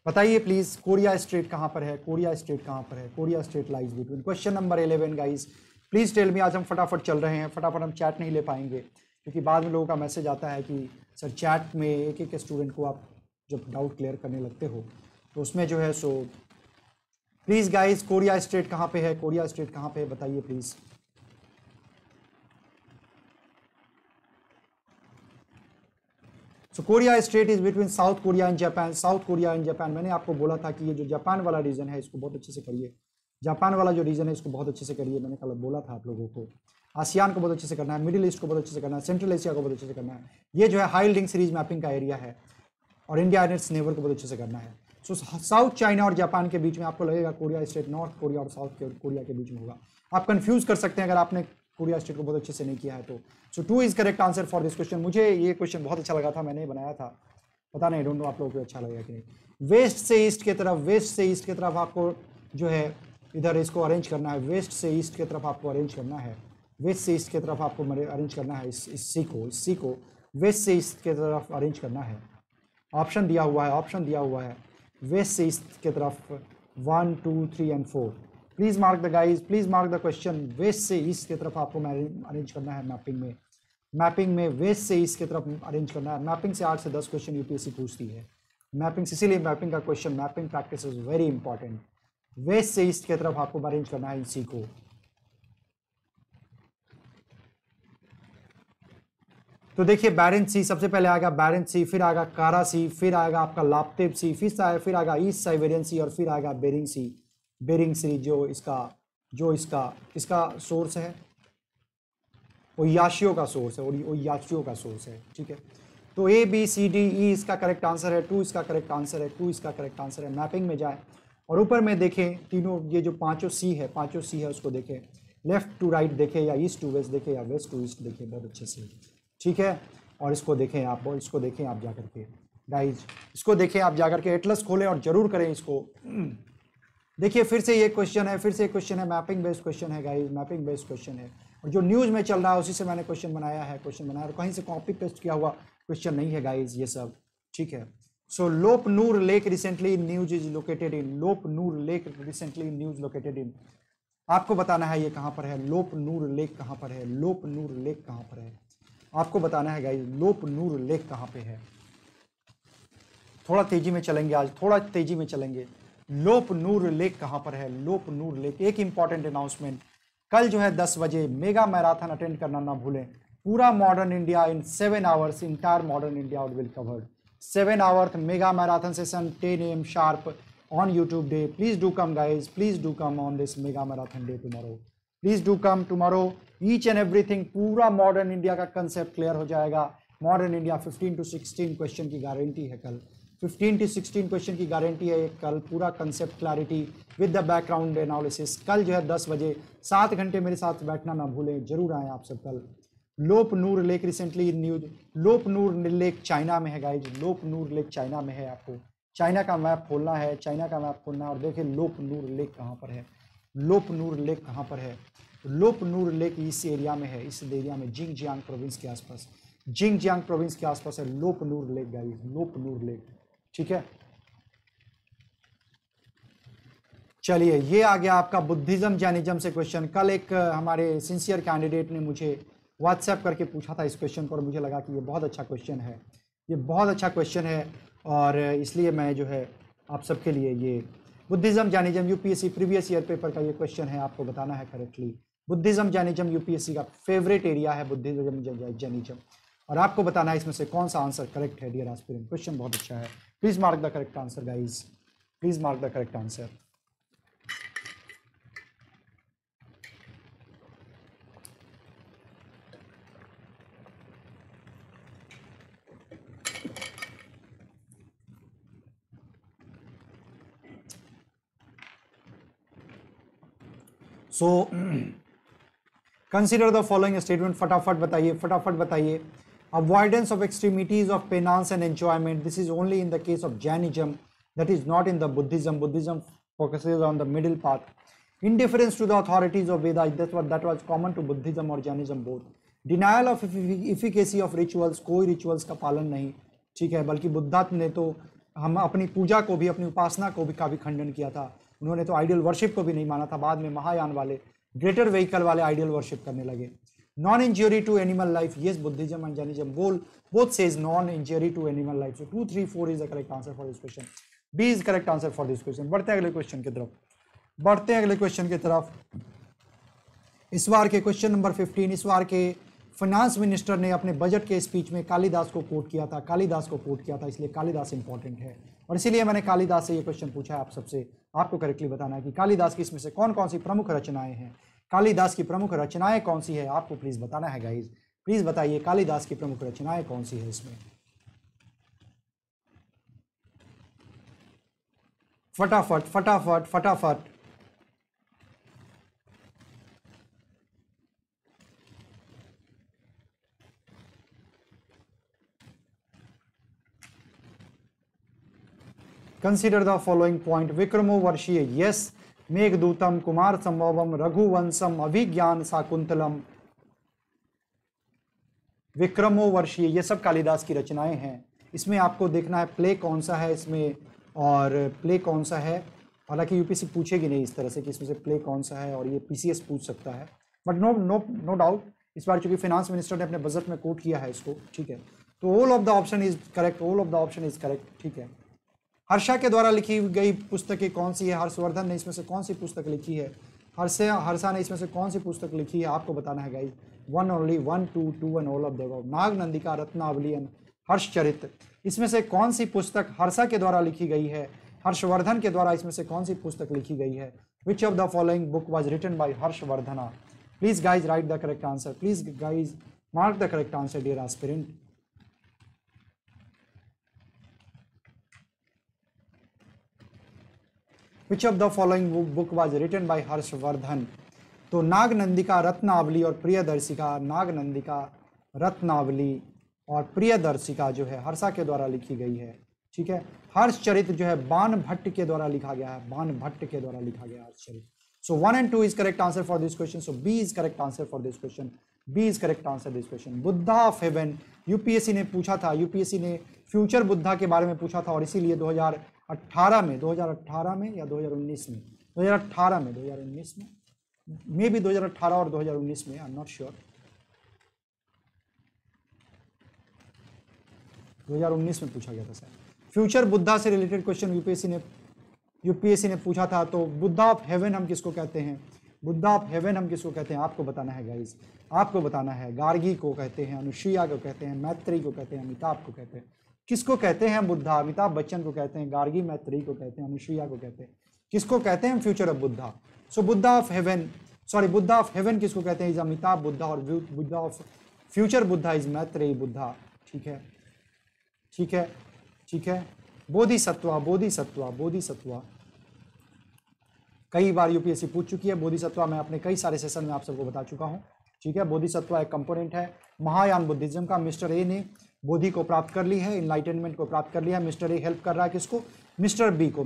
बताइए प्लीज कोरिया स्ट्रेट कहाँ पर है। Korea strait lies between. Question number 11 guys, please tell me. आज हम फटाफट चल रहे हैं, फटाफट हम चैट नहीं ले पाएंगे क्योंकि बाद में लोगों का मैसेज आता है कि सर चैट में एक स्टूडेंट को आप जब डाउट क्लियर करने लगते हो तो उसमें जो है, so please guys Korea strait कहाँ पर है बताइए please. So Korea strait is between South Korea and Japan. मैंने आपको बोला था कि ये जो जापान वाला रीजन है इसको बहुत अच्छे से करिए, मैंने कल बोला था आप लोगों को। आसियान को बहुत अच्छे से करना है, मिडिल ईस्ट को बहुत अच्छे से करना है, सेंट्रल एशिया को बहुत अच्छे से करना है। ये जो है हाई यील्डिंग सीरीज मैपिंग का एरिया है और इंडिया एंड इट्स नेबर को बहुत अच्छे से करना है। सो साउथ चाइना और जापान के बीच में आपको लगेगा कोरिया स्टेट, नॉर्थ कोरिया और साउथ कोरिया के बीच में होगा। आप कंफ्यूज कर सकते हैं अगर आपने कोरिया स्टेट को बहुत अच्छे से नहीं किया है तो। So 2 is correct answer for this question. मुझे ये क्वेश्चन बहुत अच्छा लगा था, मैंने बनाया था, पता नहीं डोंट नो आप लोगों को अच्छा लगेगा कि नहीं। वेस्ट से ईस्ट की तरफ आपको जो है इधर इसको अरेंज करना है, वेस्ट से ईस्ट की तरफ आपको अरेंज करना है इस सी को वेस्ट से ईस्ट की तरफ अरेंज करना है। ऑप्शन दिया हुआ है वेस्ट से ईस्ट की तरफ 1 2 3 and 4। Please mark the guys, please mark the question. West से ईस्ट की तरफ आपको अरेंज करना है मैपिंग में वेस्ट से ईस्ट की तरफ अरेंज करना है। मैपिंग से 8 से 10 क्वेश्चन यूपीएससी पूछती है। मैपिंग से इसीलिए मैपिंग का question, mapping practice is very important. West से ईस्ट की तरफ आपको अरेंज करना है इसी को। तो देखिए बैरेंट्स सी सबसे पहले आएगा, बैरेंट्स सी, फिर आएगा कारा सी, फिर आएगा आपका लाप्टेप सी, फिर आएगा ईस्ट साइबेरियन सी और फिर आएगा बेरिंग सी। बेरिंग सी जो इसका सोर्स है ओयाशियो का सोर्स है, ठीक है। तो A B C D E इसका करेक्ट आंसर है, 2 इसका करेक्ट आंसर है, 2 इसका करेक्ट आंसर है। मैपिंग में जाए और ऊपर में देखें तीनों, ये जो पाँचों सी है उसको देखें, लेफ्ट टू राइट देखें या ईस्ट टू वेस्ट देखें या वेस्ट टू ईस्ट देखें बहुत अच्छे से, ठीक है। और इसको देखें आप जा करके गाइज, इसको देखें आप जा करके, एटलस खोलें और ज़रूर करें इसको। देखिए फिर से ये क्वेश्चन है मैपिंग बेस्ड क्वेश्चन है और जो न्यूज़ में चल रहा है उसी से मैंने क्वेश्चन बनाया है और कहीं से कॉपी पेस्ट किया हुआ क्वेश्चन नहीं है गाइज ये सब, ठीक है। So Lop Nur lake recently news located in आपको बताना है ये कहाँ पर है, लोप नूर लेक कहाँ पर है आपको बताना है गाइज, लोप नूर लेक कहाँ पे है। थोड़ा तेजी में चलेंगे आज। लोप नूर लेक कहाँ पर है, लोप नूर लेक। एक इम्पॉर्टेंट अनाउंसमेंट, कल जो है 10 बजे मेगा मैराथन अटेंड करना ना भूलें। पूरा modern India in 7 hours, entire modern India out will covered 7 hours mega marathon session 10 AM sharp on YouTube day. Please do come guys, please do come on this mega marathon day tomorrow, please do come tomorrow. Each and everything, पूरा मॉडर्न इंडिया का कंसेप्ट क्लियर हो जाएगा। मॉडर्न इंडिया 15 to 16 क्वेश्चन की गारंटी है कल, 15 to 16 क्वेश्चन की गारंटी है कल। पूरा concept clarity with the background analysis कल जो है 10 बजे। 7 घंटे मेरे साथ बैठना ना भूलें, जरूर आएँ आप सब कल। लोप नूर लेक रिसेंटली न्यूज, लोप नूर लेक चाइना में है गाइज, लोप नूर लेक चाइना में है। आपको चाइना का मैप खोलना है और देखिए लोप नूर लेक कहाँ पर है। लोप नूर लेक इस एरिया में जिंगजियांग प्रोविंस के आसपास है लोप नूर लेक, ठीक है। चलिए ये आ गया आपका बुद्धिज्म जैनिज्म से क्वेश्चन। कल एक हमारे सिंसियर कैंडिडेट ने मुझे व्हाट्सएप करके पूछा था इस क्वेश्चन को और मुझे लगा कि ये बहुत अच्छा क्वेश्चन है और इसलिए मैं जो है आप सबके लिए ये Buddhism Jainism UPSC previous year paper का ये क्वेश्चन है, आपको बताना है करेक्टली। बुद्धिज्म जैनिज्म यूपीएससी का फेवरेट एरिया है बुद्धिज्म जैनिज्म और आपको बताना है इसमें से कौन सा आंसर करेक्ट है डियर एस्पिरेंट। क्वेश्चन बहुत अच्छा है, please mark the correct answer guys, please mark the correct answer. So consider the following statement, फटाफट बताइए। Avoidance of extremities of penance and enjoyment, this is only in the case of Jainism, that is not in the Buddhism. Buddhism focuses on the middle path. Indifference to the authorities of Vedas, that was common to Buddhism or Jainism both. Denial of efficacy of rituals, कोई rituals का पालन नहीं, ठीक है। बल्कि बुद्धात्म ने तो हम अपनी पूजा को भी, अपनी उपासना को भी काफी खंडन किया था। उन्होंने तो आइडियल वर्शिप को भी नहीं माना था, बाद में महायान वाले, ग्रेटर व्हीकल वाले आइडियल वर्शिप करने लगे। Non injury to animal life, yes Buddhism and Jainism both says non injury to animal life. So 2 3 4 is the correct answer for this question, B is correct answer for this question. बढ़ते हैं अगले क्वेश्चन की तरफ। इस बार के क्वेश्चन नंबर 15, इस बार के फाइनेंस मिनिस्टर ने अपने बजट के स्पीच में कालिदास को कोट किया था, इसलिए कालिदास इंपॉर्टेंट है और इसीलिए मैंने कालिदास से ये क्वेश्चन पूछा है आप सबसे। आपको करेक्टली बताना है कि कालिदास की इसमें से कौन कौन सी प्रमुख रचनाएं हैं। कालिदास की प्रमुख रचनाएं कौन सी है, आपको प्लीज बताना है गाइज, प्लीज बताइए कालिदास की प्रमुख रचनाएं कौन सी है इसमें, फटाफट फटाफट फटाफट। Consider the following point. Vikramo Varshiya, yes. Meghdootam, Kumar Sambhavam, Raghuvansam, Avigyan Sakuntalam. विक्रमो वर्षीय, ये सब कालिदास की रचनाएं हैं। इसमें आपको देखना है प्ले कौन सा है इसमें, और प्ले कौन सा है, हालांकि यूपीएससी पूछेगी नहीं इस तरह से कि इसमें से प्ले कौन सा है, और ये पीसीएस पूछ सकता है, बट नो डाउट इस बार चूंकि फाइनेंस मिनिस्टर ने अपने बजट में कोट किया है इसको, ठीक है, तो all of the option is correct, all of the option is correct, ठीक है। हर्षा के द्वारा लिखी गई पुस्तकें कौन सी है, हर्षवर्धन ने इसमें से कौन सी पुस्तक लिखी है, हर्षा ने इसमें से कौन सी पुस्तक लिखी है, आपको बताना है guys, one only, one two two and all of the above, Nag Nandika, Ratnavali and Harshacharita. इसमें से कौन सी पुस्तक हर्षा के द्वारा लिखी गई है, हर्षवर्धन के द्वारा इसमें से कौन सी पुस्तक लिखी गई है, which of the following book was written by Harshavardhana. Please guys write the correct answer, please guys mark the correct answer dear aspirant. Which of the following book was written by Harshavardhan, तो नागनंदिका, रत्नावली और प्रियदर्शिका, नागनंदिका, रत्नावली और प्रियदर्शिका जो है हर्षा के द्वारा लिखी गई है, ठीक है। हर्षचरित जो है बाण भट्ट के द्वारा लिखा गया है, बाण भट्ट के द्वारा लिखा गया Harshacharita. So 1 and 2 is correct answer for this question, so B is correct answer for this question, B is correct answer this question. Buddha of heaven UPSC ने पूछा था, यूपीएससी ने फ्यूचर बुद्धा के बारे में पूछा था, और इसीलिए 2018 और 2019 में, आई एम नॉट श्योर, 2019 में पूछा गया था सर, फ्यूचर बुद्धा से रिलेटेड क्वेश्चन यूपीएससी ने पूछा था। तो बुद्धा ऑफ हेवन हम किसको कहते हैं, बुद्धा ऑफ हेवन हम किसको कहते हैं, आपको बताना है गाइज, आपको बताना है। गार्गी को कहते हैं, अनुसुईया को कहते हैं, मैत्री को कहते हैं, अमिताभ को कहते हैं, किसको कहते हैं बुद्धा, अमिताभ बच्चन को कहते हैं, गार्गी मैत्री को कहते हैं, अनुसुईया को कहते हैं, किसको कहते हैं future of Buddha. So Buddha of heaven, sorry Buddha of heaven किसको कहते हैं इज अमिताभ बुद्धा, और Buddha of future Buddha is Maitreya Buddha, ठीक है ठीक है ठीक है। बोधिसत्वा, बोधिसत्वा, बोधिसत्वा कई बार यूपीएससी पूछ चुकी है, बोधिसत्वा मैं अपने कई सारे सेशन में आप सबको बता चुका हूँ, ठीक है। बोधिसत्वा एक कंपोनेंट है महायान बुद्धिज्म का। मिस्टर ए ने बोधि को प्राप्त कर ली है, इनलाइटनमेंट को प्राप्त कर लिया। मिस्टर ए हेल्प कर रहा है किसको, मिस्टर बी को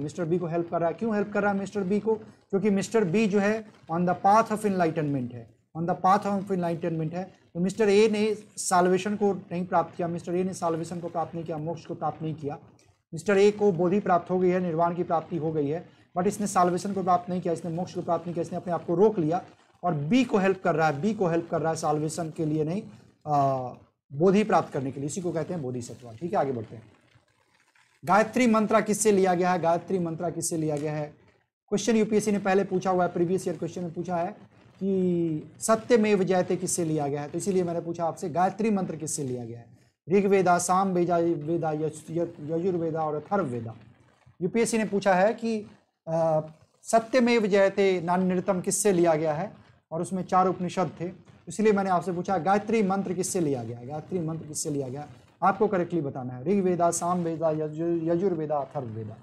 हेल्प कर रहा है। क्यों हेल्प कर रहा है मिस्टर बी को, क्योंकि मिस्टर बी जो है on the path of enlightenment है, on the path of enlightenment है। तो मिस्टर ए ने साल्वेशन को नहीं प्राप्त किया, मिस्टर ए ने साल्वेशन को प्राप्त नहीं किया, मोक्ष को प्राप्त नहीं किया। मिस्टर ए को बोधि प्राप्त हो गई है, निर्वाण की प्राप्ति हो गई है, बट इसने साल्वेशन को प्राप्त नहीं किया, इसने मोक्ष को प्राप्त नहीं किया, इसने अपने आप को रोक लिया। और बी को हेल्प कर रहा है, बी को हेल्प कर रहा है साल्वेशन के लिए नहीं, बोधि प्राप्त करने के लिए, इसी को कहते हैं बोधिसत्व, ठीक है। आगे बढ़ते हैं। गायत्री मंत्र किससे लिया गया है, गायत्री मंत्र किससे लिया गया है, क्वेश्चन यूपीएससी ने पहले पूछा हुआ है, प्रीवियस ईयर क्वेश्चन में पूछा है कि सत्यमेव जयते किससे लिया गया है, तो इसीलिए मैंने पूछा आपसे गायत्री मंत्र किससे लिया गया है। ऋग्वेदा, साम वेदा, यजुर्वेदा और अथर्ववेदा। यूपीएससी ने पूछा है कि सत्यमेव जयते नान्यतम किससे लिया गया है, और उसमें 4 उपनिषद थे, इसलिए मैंने आपसे पूछा गायत्री मंत्र किससे लिया गया है, गायत्री मंत्र किससे लिया गया, आपको करेक्टली बताना है। ऋग्वेदा, सामवेदा, यजुर्वेदा, अथर्ववेदा।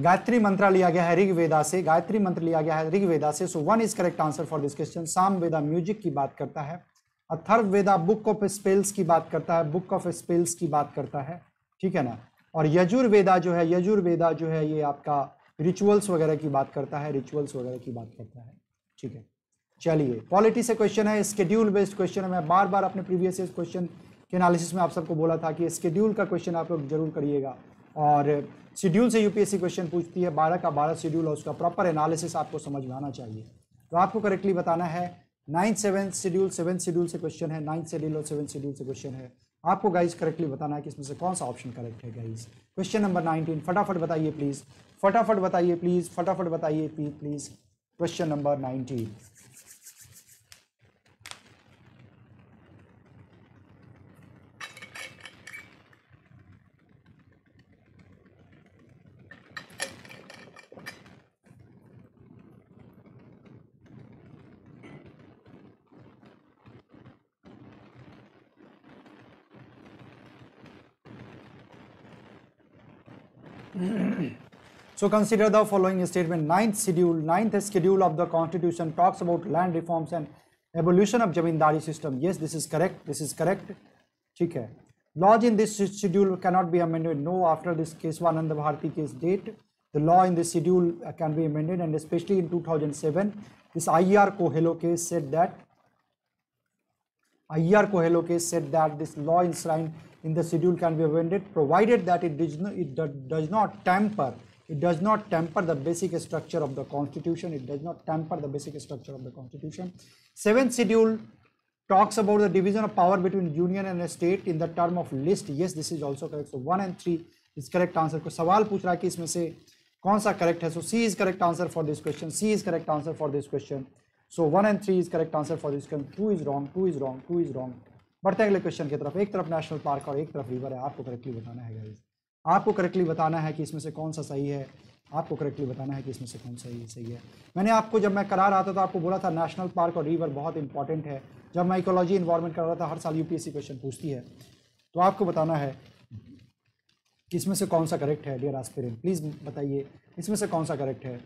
गायत्री मंत्र लिया गया है ऋग्वेदा से, गायत्री मंत्र लिया गया है ऋग्वेदा से। So 1 is correct answer for this question. Samaveda music की बात करता है, अथर्ववेदा बुक ऑफ स्पेल्स की बात करता है, बुक ऑफ स्पेल्स की बात करता है, ठीक है ना। और यजुर्वेदा जो है, यजुर्वेदा जो है ये आपका रिचुअल्स वगैरह की बात करता है, रिचुअल्स वगैरह की बात करता है, ठीक है। चलिए पॉलिटी से क्वेश्चन है, स्केड्यूल बेस्ड क्वेश्चन है। मैं बार बार अपने प्रीवियस क्वेश्चन के एनालिसिस में आप सबको बोला था कि स्केड्यूल का क्वेश्चन आप लोग जरूर करिएगा, और शेड्यूल से यूपीएससी क्वेश्चन पूछती है, 12 का 12 शेड्यूल और उसका प्रॉपर एनालिसिस आपको समझ में आना चाहिए। तो आपको करेक्टली बताना है 9, 7 शेड्यूल से क्वेश्चन है, 9 शेड्यूल और 7 शेड्यूल से क्वेश्चन है। आपको गाइज करेक्टली बताना है कि इसमें से कौन सा ऑप्शन करेक्ट है गाइज। क्वेश्चन नंबर 19 फटाफट बताइए प्लीज, फटाफट बताइए प्लीज, फटाफट बताइए please. Question number 19, So consider the following statement. Ninth schedule of the Constitution talks about land reforms and evolution of zamindari system. Yes, this is correct. This is correct. ठीक है. Laws in this schedule cannot be amended. No, after this Keswanand Bharti case date, the law in this schedule can be amended, and especially in 2007, this I.R. Coelho case said that. I.R. Coelho case said that this law enshrined in the schedule can be amended, provided that it does not tamper the basic structure of the Constitution. It does not tamper the basic structure of the Constitution. Seventh schedule talks about the division of power between union and state in the term of list. Yes, this is also correct. So 1 and 3 is correct answer. को सवाल पूछ रहा है कि इसमें से कौन सा correct है. So C is correct answer for this question. C is correct answer for this question. So 1 and 3 is correct answer for this question. 2 is wrong. 2 is wrong. 2 is wrong. बढ़ते अगले क्वेश्चन की तरफ. एक तरफ नेशनल पार्क और एक तरफ रिवर है. आपको करेक्टली बताना है गाइस. आपको करेक्टली बताना है कि इसमें से कौन सा सही है. आपको करेक्टली बताना है कि इसमें से कौन सा सही है. मैंने आपको जब मैं करा रहा था तो आपको बोला था नेशनल पार्क और रिवर बहुत इंपॉर्टेंट है. जब मैं इकोलॉजी इन्वायरमेंट करा रहा था हर साल यूपीएससी क्वेश्चन पूछती है. तो आपको बताना है कि इसमें से कौन सा करेक्ट है. डियर एस्पिरेंट प्लीज़ बताइए इसमें से कौन सा करेक्ट है.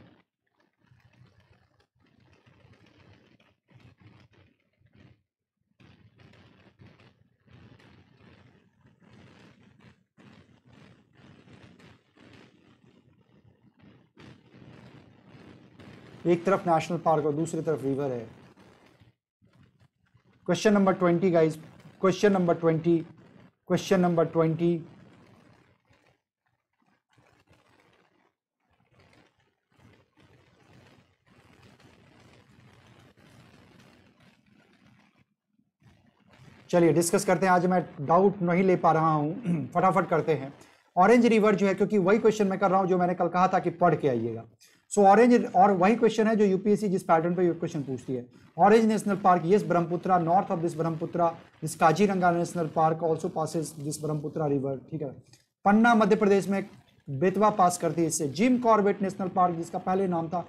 एक तरफ नेशनल पार्क और दूसरी तरफ रिवर है. Question number 20 guys. Question number 20 चलिए डिस्कस करते हैं. आज मैं डाउट नहीं ले पा रहा हूं, फटाफट करते हैं. ऑरेंज रिवर जो है, क्योंकि वही क्वेश्चन मैं कर रहा हूं जो मैंने कल कहा था कि पढ़ के आइएगा. सो ऑरेंज और वही क्वेश्चन है जो यूपीएससी जिस पैटर्न पे ये क्वेश्चन पूछती है. Orange national park, yes Brahmaputra, north of this Brahmaputra this Kaziranga national park also passes this Brahmaputra river. ठीक है. पन्ना मध्य प्रदेश में बेतवा पास करती है इससे. जिम कॉर्बेट नेशनल पार्क जिसका पहले नाम था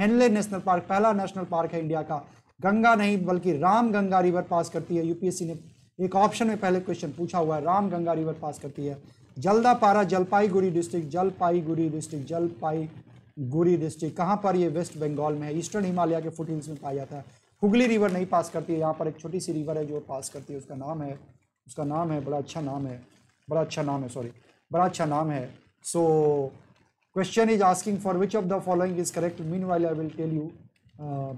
हेनले नेशनल पार्क, पहला नेशनल पार्क है इंडिया का. गंगा नहीं बल्कि राम गंगा रिवर पास करती है. यूपीएससी ने एक ऑप्शन में पहले क्वेश्चन पूछा हुआ है. राम गंगा रिवर पास करती है. जल्दापारा जलपाईगुड़ी डिस्ट्रिक्ट, जलपाईगुड़ी डिस्ट्रिक्ट कहाँ पर? ये वेस्ट बंगाल में है. ईस्टर्न हिमालय के फुट हिल्स में पाया जाता है. हुगली रिवर नहीं पास करती है. यहाँ पर एक छोटी सी रिवर है जो पास करती है. उसका नाम है बड़ा अच्छा नाम है. So question is asking for which of the following is correct. Meanwhile I will tell you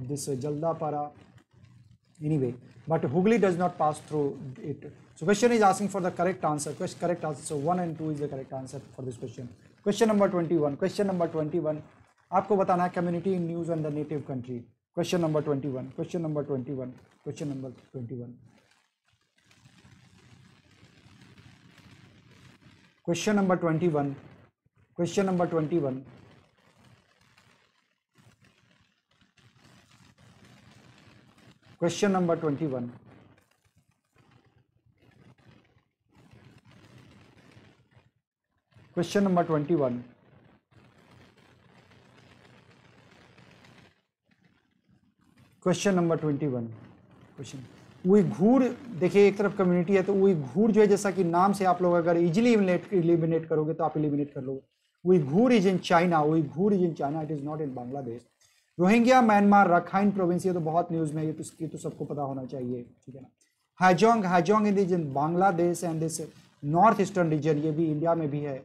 this Jaldapara anyway, but Hooghly does not pass through it. So question is asking for the correct answer. So 1 and 2 is the correct answer for this question. Question number 21 आपको बताना है community in news and the native country. Question number 21 question number 21 question Uyghur. देखिए एक तरफ कम्युनिटी है तो उइघुर जो है, जैसा कि नाम से आप लोग अगर इजीली इलिमिनेट करोगे तो आप इलिमिनेट कर लोगे. Uyghur is in China. It is not in Bangladesh. Rohingya Myanmar Rakhine province. ये तो बहुत न्यूज में है, ये तो सबको पता होना चाहिए. ठीक है ना. Hajong is in Bangladesh and this north eastern region. ये भी इंडिया में भी है.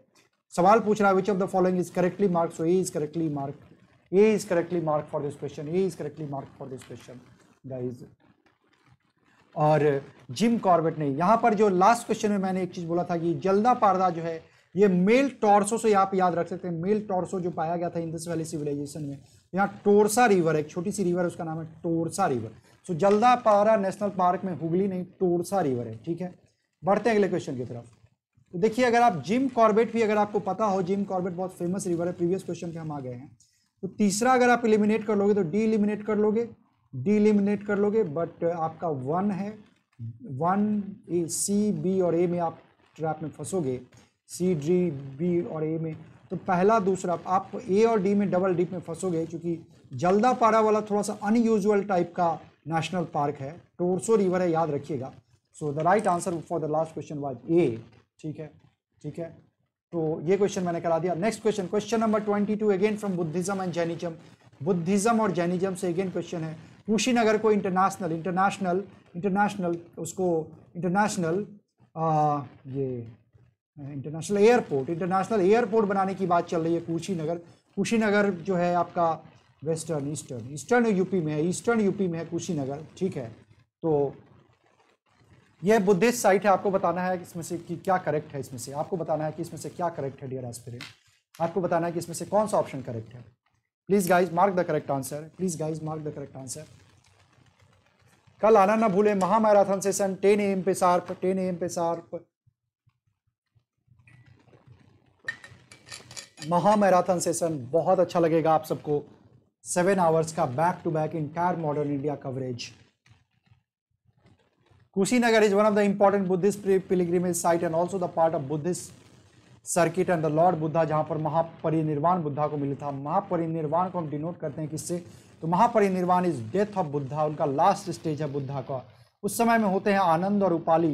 सवाल पूछ रहा है which of the following is correctly mark. So A is correctly mark for this question. Guys और जिम कॉर्बेट नहीं. यहाँ पर जो लास्ट क्वेश्चन में मैंने एक चीज बोला था कि जल्दापारा जो है ये मेल टॉर्सो से आप याद रख सकते हैं. मेल टॉर्सो जो पाया गया था इंडस वैली सिविलाइजेशन में. यहाँ टोरसा रिवर, एक छोटी सी रिवर, उसका नाम है Torsa river. So Jaldapara national park में हुगली नहीं टोरसा रिवर है. ठीक है. बढ़ते हैं अगले क्वेश्चन की तरफ. तो देखिए अगर आप जिम कॉर्बेट भी अगर आपको पता हो, जिम कॉर्बेट बहुत फेमस रिवर है. प्रीवियस क्वेश्चन पे हम आ गए हैं. तो तीसरा अगर आप एलिमिनेट कर लोगे तो डी एलिमिनेट कर लोगे बट आपका 1 है. 1 ए सी बी और ए में आप ट्रैप में फंसोगे. सी डी बी और ए में तो पहला दूसरा आप ए और डी में डबल डीप में फंसोगे क्योंकि जल्दापारा वाला थोड़ा सा अनयूजुअल टाइप का नेशनल पार्क है. टोरसो रिवर है, याद रखिएगा. So the right answer for the last question was A. ठीक है. तो ये क्वेश्चन मैंने करा दिया। Next question, question number 22 again from Buddhism and Jainism. Buddhism और जैनिज्म से अगेन क्वेश्चन है। कुशीनगर को इंटरनेशनल एयरपोर्ट बनाने की बात चल रही है। कुशीनगर जो है आपका वेस्टर्न ईस्टर्न यूपी में है, कुशीनगर, ठीक है। तो यह बुद्धिस्ट साइट है, आपको बताना है इसमें से कि क्या करेक्ट है, डियर एस्पिरेंट, आपको बताना है कि इसमें से कौन सा ऑप्शन करेक्ट है। Please guys mark the correct answer, कल आना ना भूले महामैराथन सेशन 10 AM पे शार्प, 10 AM पे शार्प। महामैराथन सेशन बहुत अच्छा लगेगा आप सबको, 7 आवर्स का back to back entire modern India coverage. Kushinagar is one of the important Buddhist pilgrimage site and also the part of Buddhist circuit and the Lord Buddha, जहाँ पर महापरिनिर्वाण बुद्धा को मिला था। महापरिनिर्वाण को हम डिनोट करते हैं किससे, तो Mahaparinirvana is death of Buddha, उनका लास्ट स्टेज है बुद्धा का। उस समय में होते हैं आनंद और उपाली,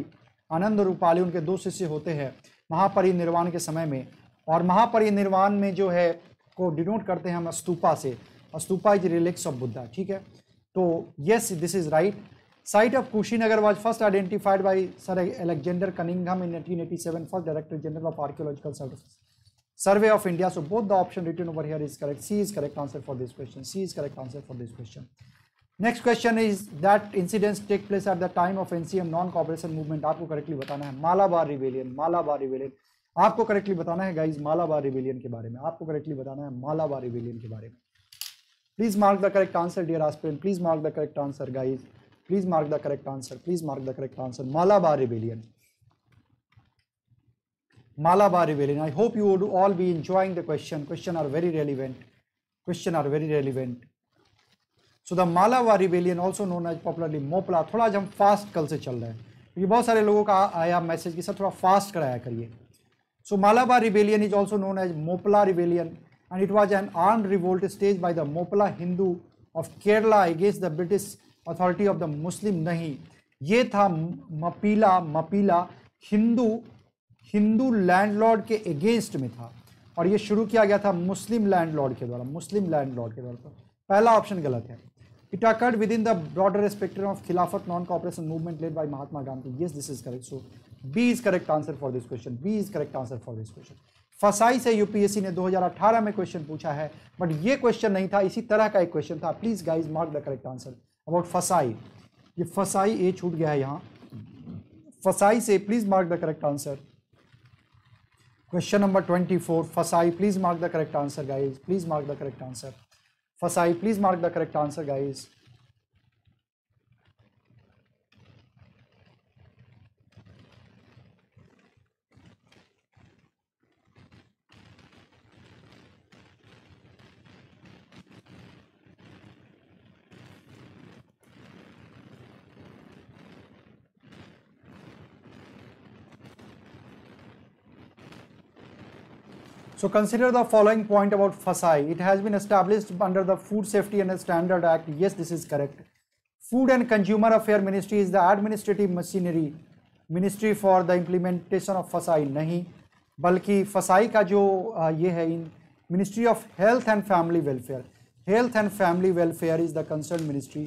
उनके 2 शिष्य होते हैं महापरिनिर्वाण के समय में। और महापरिनिर्वाण में जो है को डिनोट करते हैं हम अस्तूपा से, stupa is relics of Buddha, ठीक है। तो yes, this is right. Site of Kushinagar was first identified by Sir Alexander Cunningham in 1887, first Director General of Archaeological Survey of India. So both the option written over here is correct. C is correct answer for this question. Next question is that incidents take place at the time of NCM non-cooperation movement. आपको correctly बताना है Malabar Rebellion, आपको correctly बताना है guys Malabar Rebellion के बारे में, Please mark the correct answer, dear aspirant. Please mark the correct answer. Malabar Rebellion. I hope you would all be enjoying the question. Question are very relevant. So the Malabar Rebellion, also known as popularly Mopla. थोड़ा आज हम फास्ट कल से चल रहे हैं क्योंकि बहुत सारे लोगों का आया मैसेज कि सर थोड़ा फास्ट कराया करिए। So Malabar Rebellion is also known as Mopla Rebellion, and it was an armed revolt staged by the Mopla Hindu of Kerala against the British authority of the Muslim नहीं। ये था मपीला, हिंदू लैंडलॉर्ड के अगेंस्ट में था और ये शुरू किया गया था मुस्लिम लैंडलॉर्ड के द्वारा, पहला ऑप्शन गलत है। It occurred within the broader spectrum of Khilafat non cooperation movement led by Mahatma Gandhi. Yes, this is correct. So B is correct answer for this question, फसाई से यूपीएससी ने 2018 में क्वेश्चन पूछा है, बट ये क्वेश्चन नहीं था, इसी तरह का एक क्वेश्चन था। Please guys mark the correct answer about फसाई। ये फसाई ए छूट गया है यहाँ, फसाई से please mark the correct answer. Question number 24 फसाई, please mark the correct answer guys, So consider the following point about Fasai. It has been established under the Food Safety and Standard Act. Yes, this is correct. Food and Consumer Affairs Ministry is the administrative machinery ministry for the implementation of Fasai. नहीं, बल्कि Fasai का जो ये है in Ministry of Health and Family Welfare. Health and Family Welfare is the concerned ministry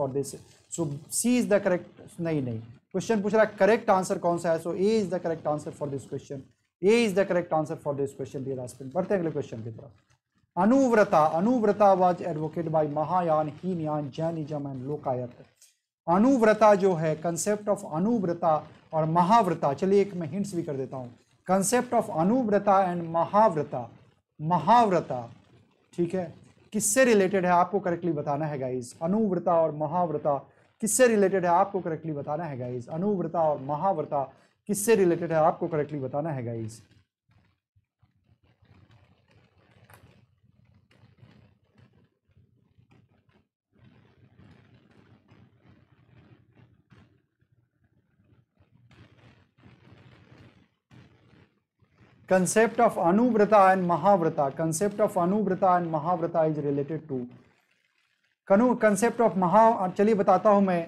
for this. So C is the correct, नहीं क्वेश्चन पूछ रहा है करेक्ट आंसर कौन सा है। So A is the correct answer for this question, dear aspirant. बढ़ते हैं अगले क्वेश्चन की तरफ। Anuvrata, was advocate by Mahayana, Hinayana, Jainism and Lokayata. Anuvrata जो है, कंसेप्ट ऑफ अनुव्रता और महाव्रता, चलिए एक मैं हिंट्स भी कर देता हूँ। Concept of Anuvrata and Mahavrata, ठीक है, किससे रिलेटेड है आपको करेक्टली बताना है गाइज। अनुव्रता और महाव्रता किससे रिलेटेड है आपको करेक्टली बताना है guys. Concept of Anuvrata and Mahavrata, is related to concept of चलिए बताता हूं मैं।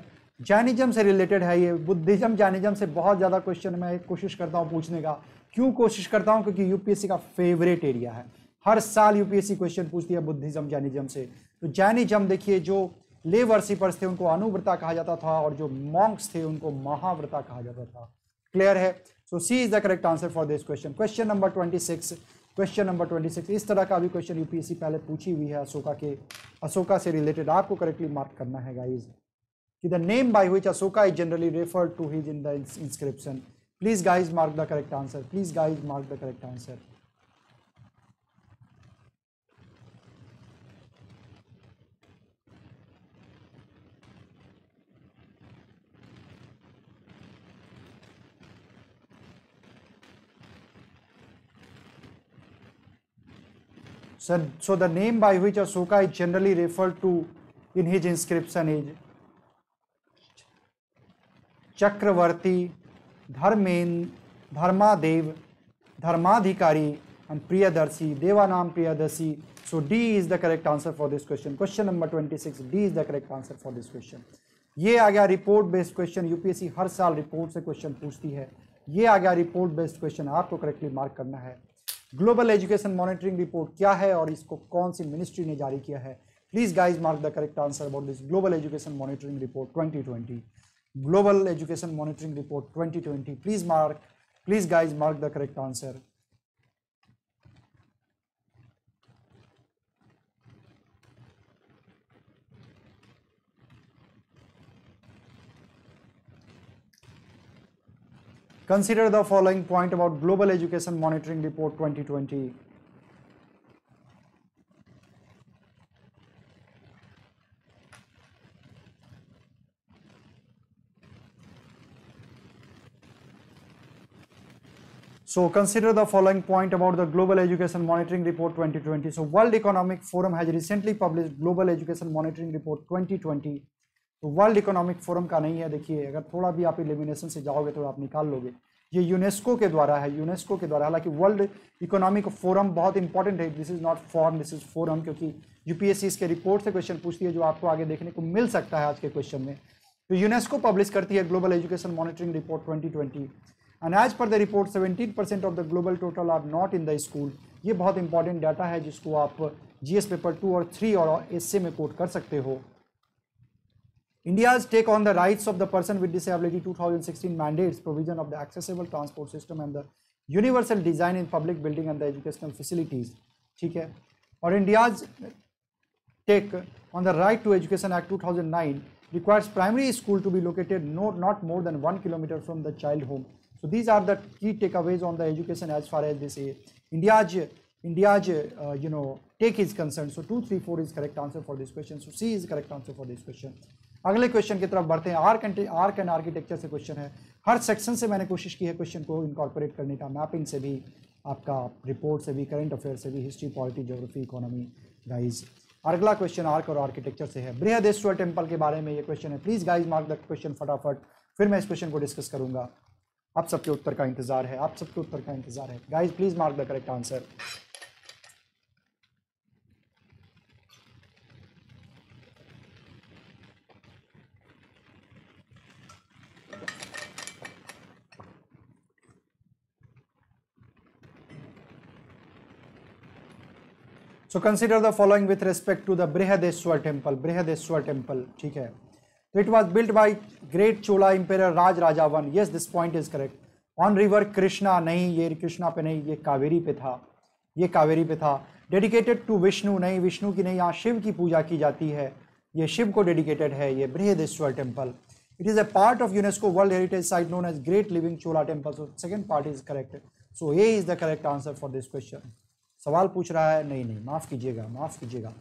जैनिज्म से रिलेटेड है ये, बुद्धिज्म जैनिज्म से बहुत ज़्यादा क्वेश्चन मैं कोशिश करता हूँ पूछने का। क्यों कोशिश करता हूँ? क्योंकि यूपीएससी का फेवरेट एरिया है, हर साल यूपीएससी क्वेश्चन पूछती है बुद्धिज्म जैनिज्म से। तो जैनिज्म देखिए, जो ले वर्शिपर्स थे उनको अनुव्रता कहा जाता था और जो मॉन्क्स थे उनको महाव्रता कहा जाता था। क्लियर है? So C is the correct answer for this question. Question number 26, question number 26 इस तरह का भी क्वेश्चन यूपीएससी पहले पूछी हुई है, अशोका से रिलेटेड। आपको करेक्टली मार्क करना है गाइज कि the name by which Ashoka is generally referred to his in the inscription. Please guys mark the correct answer, please guys mark the correct answer. So the name by which Ashoka is generally referred to in his inscription is Chakravarti, Dharmadev, Dharmadhikari and Priyadarshi, Devanam Priyadarshi. So D is the correct answer for this question. Question number 26, D is the correct answer for this question. ये आ गया रिपोर्ट बेस्ड क्वेश्चन। यूपीएससी हर साल रिपोर्ट से क्वेश्चन पूछती है। ये आ गया रिपोर्ट बेस्ड क्वेश्चन, आपको करेक्टली मार्क करना है। ग्लोबल एजुकेशन मॉनिटरिंग रिपोर्ट क्या है और इसको कौन सी मिनिस्ट्री ने जारी किया है? Please guys mark the correct answer about this global education monitoring report 2020। Global education monitoring report 2020, please guys mark the correct answer. Consider the following point about Global Education Monitoring Report 2020. So consider the following point about the Global Education Monitoring Report 2020. So World Economic Forum has recently published Global Education Monitoring Report 2020. तो वर्ल्ड इकोनॉमिक फोरम का नहीं है। देखिए, अगर थोड़ा भी आप एलिमिनेशन से जाओगे तो आप निकाल लोगे। ये यूनेस्को के द्वारा है, यूनेस्को के द्वारा। हालांकि वर्ल्ड इकोनॉमिक फोरम बहुत इंपॉर्टेंट है, this is not form, this is forum, क्योंकि यूपीएससी इसके रिपोर्ट से क्वेश्चन पूछती है जो आपको आगे देखने को मिल सकता है आज के क्वेश्चन में। तो यूनेस्को पब्लिश करती है global education monitoring report 2020 and as per the report 17% of the global total are not in the school. ये बहुत इंपॉर्टेंट डाटा है जिसको आप जीएस पेपर 2 और 3 और एसए में कोट कर सकते हो। India's take on the rights of the person with disability 2016 mandates provision of the accessible transport system and the universal design in public building and the educational facilities. ठीक है। और India's take on the right to education act 2009 requires primary school to be located not more than 1 kilometer from the child home. So these are the key takeaways on the education as far as this India's take is concerned. So 2, 3, 4 is correct answer for this question. So C is correct answer for this question. अगले क्वेश्चन की तरफ बढ़ते हैं। आर्क एंड आर्किटेक्चर से क्वेश्चन है। हर सेक्शन से मैंने कोशिश की है क्वेश्चन को इनकॉर्पोरेट करने का, मैपिंग से भी, आपका रिपोर्ट से भी, करंट अफेयर से भी, history, polity, geography, economy guys. अगला क्वेश्चन आर्क और आर्किटेक्चर से है। बृहदेश्वर टेम्पल के बारे में ये क्वेश्चन है। Please guys mark the question फटाफट, फिर मैं इस क्वेश्चन को डिस्कस करूंगा। आप सबके उत्तर का इंतजार है, आप सबके उत्तर का इंतजार है guys. Please mark the correct answer. So consider the following with respect to the Brihadeshwar temple. Brihadeshwar temple, ठीक है। It was built by Great Chola Emperor Raj Rajavan. Yes, this point is correct. On river Krishna, नहीं ये कृष्णा पे नहीं, ये कावेरी पे था, ये कावेरी पे था। Dedicated to विष्णु, नहीं विष्णु की नहीं, यहाँ शिव की पूजा की जाती है, ये शिव को dedicated है ये बृहदेश्वर temple. It is a part of UNESCO World Heritage Site known as Great Living Chola Temple. So second part is correct. So A is the correct answer for this question. सवाल पूछ रहा है, नहीं माफ़ कीजिएगा, माफ़ कीजिएगा,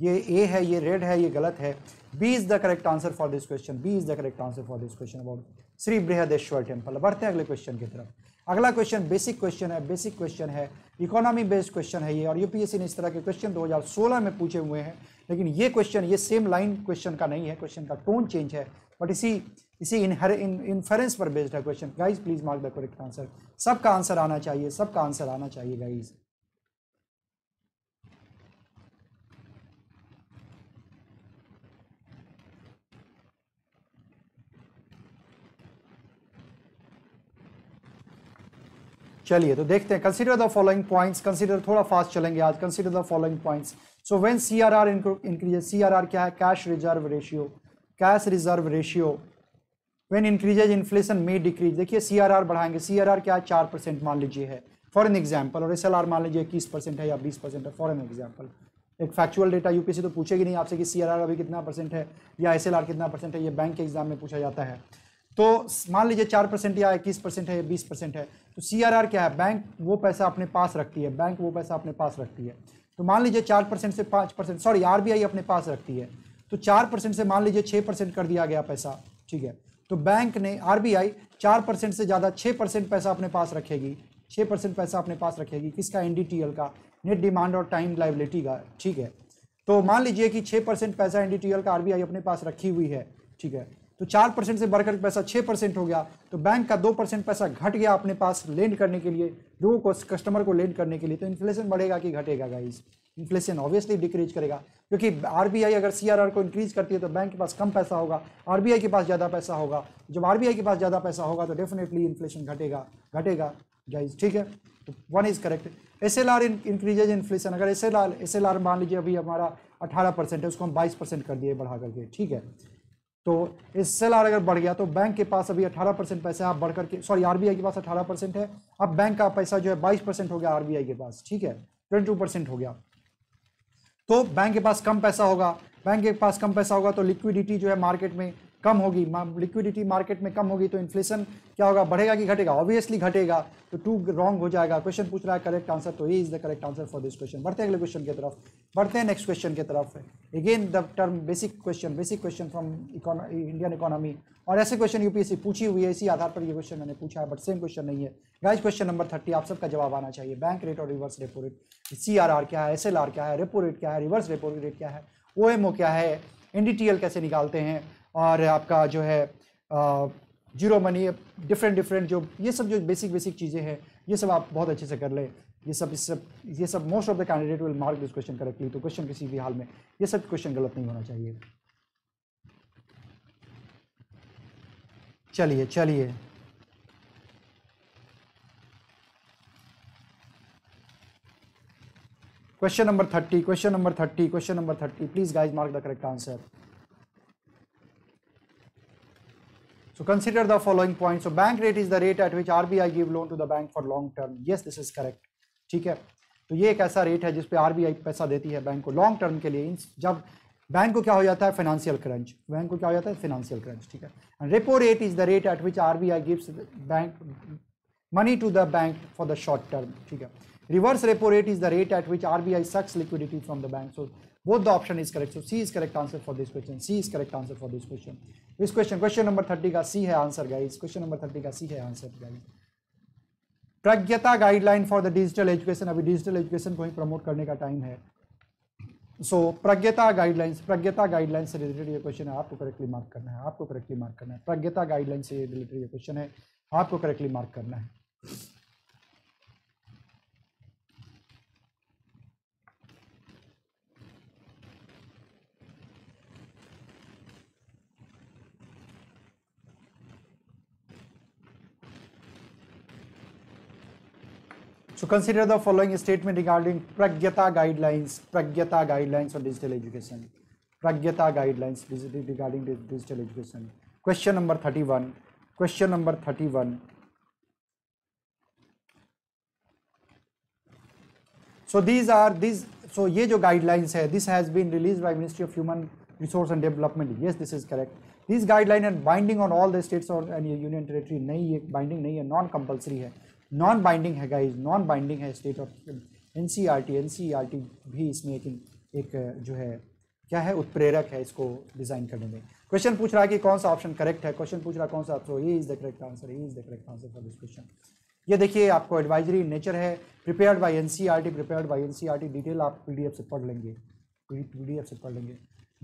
ये ए है, ये रेड है, ये गलत है। B is the correct answer for this question, B is the correct answer for this question about Shri बृहदेश्वर temple. बढ़ते हैं अगले क्वेश्चन की तरफ। अगला क्वेश्चन बेसिक क्वेश्चन है, बेसिक क्वेश्चन है, इकोनॉमी बेस्ड क्वेश्चन है ये। और यूपीएससी ने इस तरह के क्वेश्चन 2016 में पूछे हुए हैं, लेकिन ये क्वेश्चन, ये सेम लाइन क्वेश्चन का नहीं है, क्वेश्चन का टोन चेंज है, बट इसी इन्फरेंस पर बेस्ड है question. Guys please mark the correct answer. सबका आंसर आना चाहिए, सबका आंसर आना चाहिए गाइज। चलिए तो देखते हैं, consider the following points. Consider थोड़ा फास्ट चलेंगे आज। Consider the following points. So when CRR increases, CRR क्या है? Cash reserve ratio, cash reserve ratio. When increases inflation may decrease, देखिए सीआरआर बढ़ाएंगे। सीआरआर क्या है? 4% मान लीजिए है फॉर एन एग्जाम्पल, और एसएलआर मान लीजिए 21% है या 20% है फॉर एन एग्जाम्पल। एक फैक्चुअल डेटा, यूपीएससी तो पूछेगी नहीं आपसे कि सीआरआर अभी कितना परसेंट है या एसएलआर कितना परसेंट है, ये बैंक के एग्जाम में पूछा जाता है। तो मान लीजिए 4% या 21% है या 20% है। तो सीआरआर क्या है? बैंक वो पैसा अपने पास रखती है, बैंक वो पैसा अपने पास रखती है। तो मान लीजिए 4% से 5%, सॉरी आरबीआई अपने पास रखती है, तो 4% से मान लीजिए 6% कर दिया गया पैसा, ठीक है। तो बैंक ने, आरबीआई 4% से ज़्यादा 6% पैसा अपने पास रखेगी, 6% पैसा अपने पास रखेगी किसका? एनडीटीएल का, नेट डिमांड और टाइम लाइबिलिटी का, ठीक है। तो मान लीजिए कि 6% पैसा एनडीटीएल का आरबीआई अपने पास रखी हुई है, ठीक है। तो 4% से बढ़कर पैसा 6% हो गया, तो बैंक का 2% पैसा घट गया अपने पास लेंड करने के लिए, लोगों को, कस्टमर को लेंड करने के लिए। तो इन्फ्लेशन बढ़ेगा कि घटेगा गाइस? इन्फ्लेशन ऑब्वियसली डिक्रीज करेगा, क्योंकि आरबीआई अगर सीआरआर को इंक्रीज करती है तो बैंक के पास कम पैसा होगा, आरबीआई के पास ज़्यादा पैसा होगा। जब आरबीआई के पास ज़्यादा पैसा होगा तो डेफिनेटली इन्फ्लेशन घटेगा, घटेगा गाइज, ठीक है। तो 1 is correct. SLR increases inflation, अगर एसएलआर मान लीजिए अभी हमारा 18% है, उसको हम 22% कर दिए बढ़ा करके, ठीक है। तो एसएलआर अगर बढ़ गया तो बैंक के पास अभी 18% पैसा है, आप बढ़कर के, सॉरी आरबीआई के पास 18% है, अब बैंक का पैसा जो है 22% हो गया आरबीआई के पास, ठीक है, 22% हो गया। तो बैंक के पास कम पैसा होगा, बैंक के पास कम पैसा होगा तो लिक्विडिटी जो है मार्केट में कम होगी, लिक्विडिटी मार्केट में कम होगी तो इन्फ्लेशन क्या होगा? बढ़ेगा कि घटेगा? ऑब्वियसली घटेगा। तो 2 रॉन्ग हो जाएगा। क्वेश्चन पूछ रहा है करेक्ट आंसर, तो ये is the correct answer for this question. बढ़ते हैं अगले क्वेश्चन की तरफ, बढ़ते हैं नेक्स्ट क्वेश्चन की तरफ। Again the term basic question, basic question from Indian economy, और ऐसे क्वेश्चन यूपीएससी पूछी हुई है, इसी आधार पर ये क्वेश्चन मैंने पूछा है, बट सेम क्वेश्चन नहीं है गाइस। क्वेश्चन नंबर 30 आप सबका जवाब आना चाहिए। बैंक रेट और रिवर्स रेपो रेट, सीआरआर क्या है, एसएलआर क्या है, रेपो रेट क्या है, रिवर्स रेपो रेट क्या है, ओएमओ क्या है, एनडीटीएल कैसे निकालते हैं, और आपका जो है जीरो मनी, डिफरेंट जो ये सब जो बेसिक चीज़ें हैं, ये सब आप बहुत अच्छे से कर लें। ये सब most of the candidate will mark this question correctly. तो क्वेश्चन किसी भी हाल में, ये सब क्वेश्चन गलत नहीं होना चाहिए। चलिए चलिए question number 30, please guys mark the correct answer. So consider the following points. So bank rate is the rate at which RBI give loan to the bank for long term. Yes, this is correct. ठीक है, तो ये एक ऐसा रेट है जिस पे RBI पैसा देती है बैंक को लॉन्ग टर्म के लिए, जब बैंक को क्या हो जाता है? Financial crunch. बैंक को क्या हो जाता है? फाइनेंशियल क्रंच, ठीक है। And repo rate is the rate at which RBI gives bank money to the bank for the short term, ठीक है। Reverse repo rate is the rate at which RBI sucks liquidity from the bank. So both the option is correct. So C is correct answer for this question. C is correct answer for this question. This question, question number 30 का C है आंसर गाइज। क्वेश्चन नंबर 30 का C है answer guys. Pragyata guideline for the digital education, अभी डिजिटल एजुकेशन को ही प्रमोट करने का टाइम है। So Pragyata guidelines, Pragyata guideline से रिलेटेड ये क्वेश्चन है, आपको करेक्टली मार्क करना है, आपको करेक्टली मार्क करना है। प्रज्ञता गाइडलाइन से रिलेटेड ये क्वेश्चन है, आपको करेक्टली मार्क करना है। So consider the following statement regarding Pragyata guidelines on digital education. Pragyata guidelines regarding digital education. Question number 31. Question number 31. So So ये जो guidelines है, this has been released by Ministry of Human Resource and Development. Yes, this is correct. These guidelines are binding on all the states or any union territory. नहीं, ये binding नहीं है, non compulsory है, नॉन बाइंडिंग है गाइज, नॉन बाइंडिंग है। स्टेट ऑफ एनसीईआरटी भी इसमें एक जो है क्या है, उत्प्रेरक है इसको डिज़ाइन करने में। क्वेश्चन पूछ रहा है कि कौन सा ऑप्शन करेक्ट है, क्वेश्चन पूछ रहा है कौन सा ऑप्शन, ये इज द करेक्ट आंसर, ये is the correct answer for this question. ये देखिए आपको एडवाइजरी नेचर है, prepared by NCERT, prepared by NCERT, detail आप पीडीएफ से पढ़ लेंगे, पीडीएफ से पढ़ लेंगे।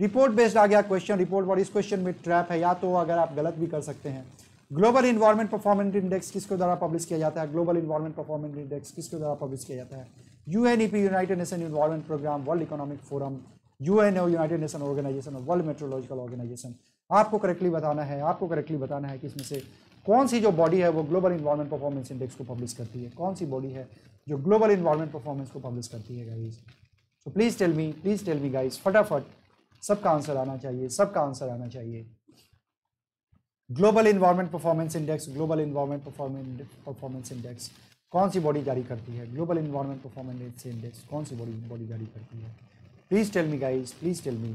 रिपोर्ट बेस्ड आ गया क्वेश्चन, रिपोर्ट और इस क्वेश्चन में ट्रैप है, या तो अगर आप गलत भी कर सकते हैं। ग्लोबल इन्वायरमेंट परफॉर्मेंस इंडेक्स किसके द्वारा पब्लिश किया जाता है? ग्लोबल इन्वायरमेंट परफॉर्मेंस इंडेक्स किसके द्वारा पब्लिश किया जाता है? UNEP, United Nation environment programme, World economic Forum, UNO, United Nation organisation, world meteorological organisation. आपको करेक्टली बताना है, आपको करेक्टली बताना है कि इसमें से कौन सी जो बॉडी है वो ग्लोबल इन्वायरमेंट परफॉर्मेंस इंडेक्स को पब्लिश करती है? कौन सी बॉडी है जो ग्लोबल इन्वायरमेंट परफॉर्मेंस को पब्लिश करती है गाइज? तो प्लीज़ टेल मी गाइज, फटाफट सबका आंसर आना चाहिए, सबका आंसर आना चाहिए। Global environment performance index, global environment performance index कौन सी बॉडी जारी करती है? ग्लोबल इन्वायरमेंट परफॉर्मेंस इंडेक्स कौन सी बॉडी जारी करती है? Please tell me guys, please tell me.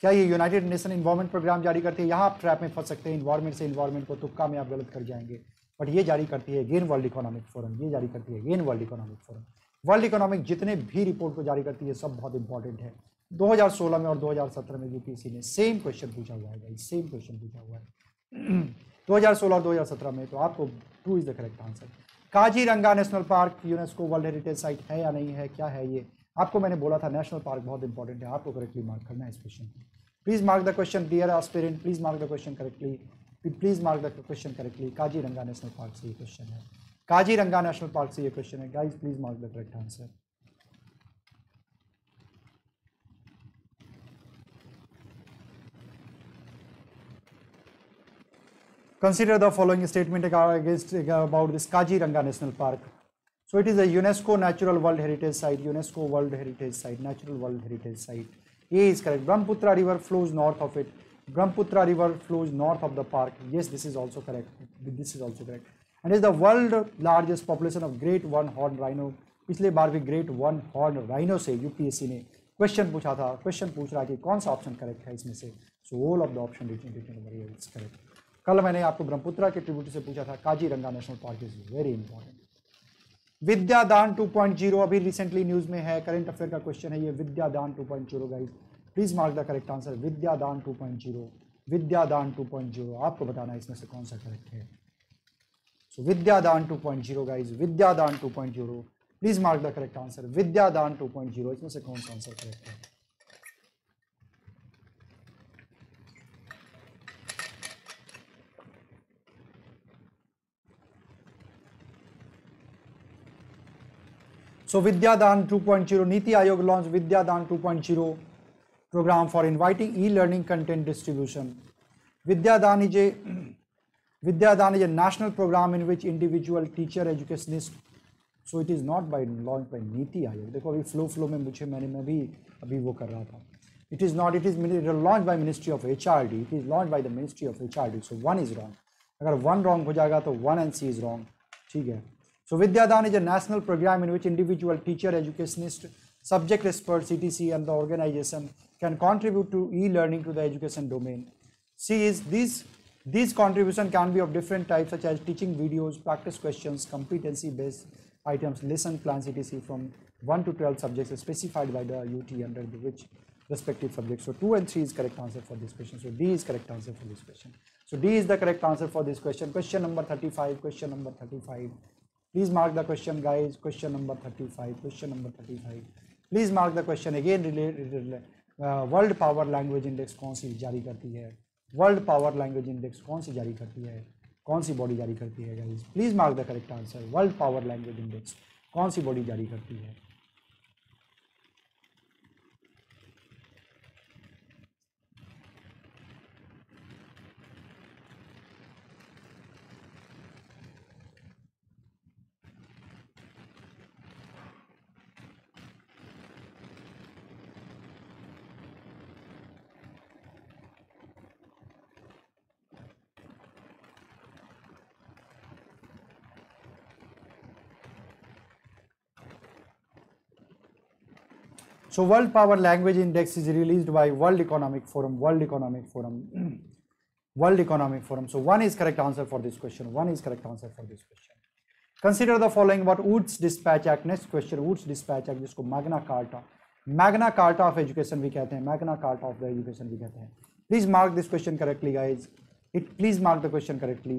क्या ये यूनाइटेड नेशन इन्वायरमेंट प्रोग्राम जारी करती है? यहाँ आप ट्रैप में फंस सकते हैं, इन्वायरमेंट से इन्वायरमेंट को तुक्का में आप गलत कर जाएंगे। बट ये जारी करती है अगेन वर्ल्ड इकोनॉमिक फोरम, ये जारी करती है again world economic forum. World economic जितने भी रिपोर्ट को जारी करती है सब बहुत इंपॉर्टेंट है। 2016 में और 2017 में यूपीएससी ने सेम क्वेश्चन पूछा हुआ है, सेम क्वेश्चन पूछा हुआ है 2016 और 2017 में। तो आपको 2 is the correct answer. Kaziranga national park UNESCO world heritage site है या नहीं है, क्या है ये? आपको मैंने बोला था नेशनल पार्क बहुत इंपॉर्टेंट है, आपको करेक्टली मार्क करना है इस क्वेश्चन को। Please mark the question dear aspirant, please mark the question correctly, please mark the question correctly. Kaziranga national park से ये क्वेश्चन है, काजीरंगा नेशनल पार्क से ये क्वेश्चन है guys. Please mark the correct answer. Consider the following statement against about this Kaziranga National Park. So it is a UNESCO Natural World Heritage Site. UNESCO World Heritage Site. Natural World Heritage Site. A is correct. Brahmaputra River flows north of it. Brahmaputra River flows north of the park. Yes, this is also correct. This is also correct. And it is the world largest population of Great One Horn Rhino. पिछले बार भी Great One Horn Rhino से UPSC ने क्वेश्चन पूछा था, क्वेश्चन पूछ रहा है कि कौन सा ऑप्शन करेक्ट है इसमें से। So all of the option written over here is correct. कल मैंने आपको ब्रह्मपुत्रा के ट्रिब्यूट से पूछा था। Kaziranga national park is very important. विद्यादान 2.0 अभी रिसेंटली न्यूज में है, करंट अफेयर का क्वेश्चन है ये। विद्यादान 2.0 guys, please mark the correct answer. विद्यादान 2.0, विद्यादान 2.0, आपको बताना है इसमें से कौन सा करेक्ट है। So विद्यादान 2.0 guys, विद्यादान 2.0, please mark the correct answer. विद्यादान 2.0, इसमें से कौन सा आंसर करेक्ट है? So Vidyadan 2.0, Niti Ayog launched Vidyadan 2.0 program for inviting e-learning content distribution. Vidyadan is a national program in which individual teacher educationists. So it is not by launched by Niti Ayog. देखो अभी flow में मुझे मैं भी अभी वो कर रहा था। It is not. It is launched by Ministry of HRD. It is launched by the Ministry of HRD. So one is wrong. अगर one wrong हो जाएगा तो one and C is wrong. ठीक है। So Vidyadan is a national program in which individual teacher, educationist, subject expert, CTC and the organization can contribute to e-learning to the education domain. C is these contribution can be of different types such as teaching videos, practice questions, competency based items, lesson plan CTC from 1 to 12 subjects specified by the UT under which respective subjects. So 2 and 3 is correct answer for this question. So D is correct answer for this question. So D is the correct answer for this question. Question number 35. Question number 35. Please mark the question guys. Question number 35. Question number 35. Please mark the question again. World Power Language Index कौन सी जारी करती है? World Power Language Index कौन सी जारी करती है? कौन सी बॉडी जारी करती है guys? Please mark the correct answer. World Power Language Index कौन सी बॉडी जारी करती है? So World Power Language Index is released by World Economic Forum. World Economic Forum. World Economic Forum. So one is correct answer for this question. One is correct answer for this question. Consider the following about Woods Dispatch Act. Next question, Woods Dispatch Act जिसको Magna Carta of Education भी कहते हैं, Magna Carta of the Education भी कहते हैं. Please mark this question correctly, guys. Please mark the question correctly.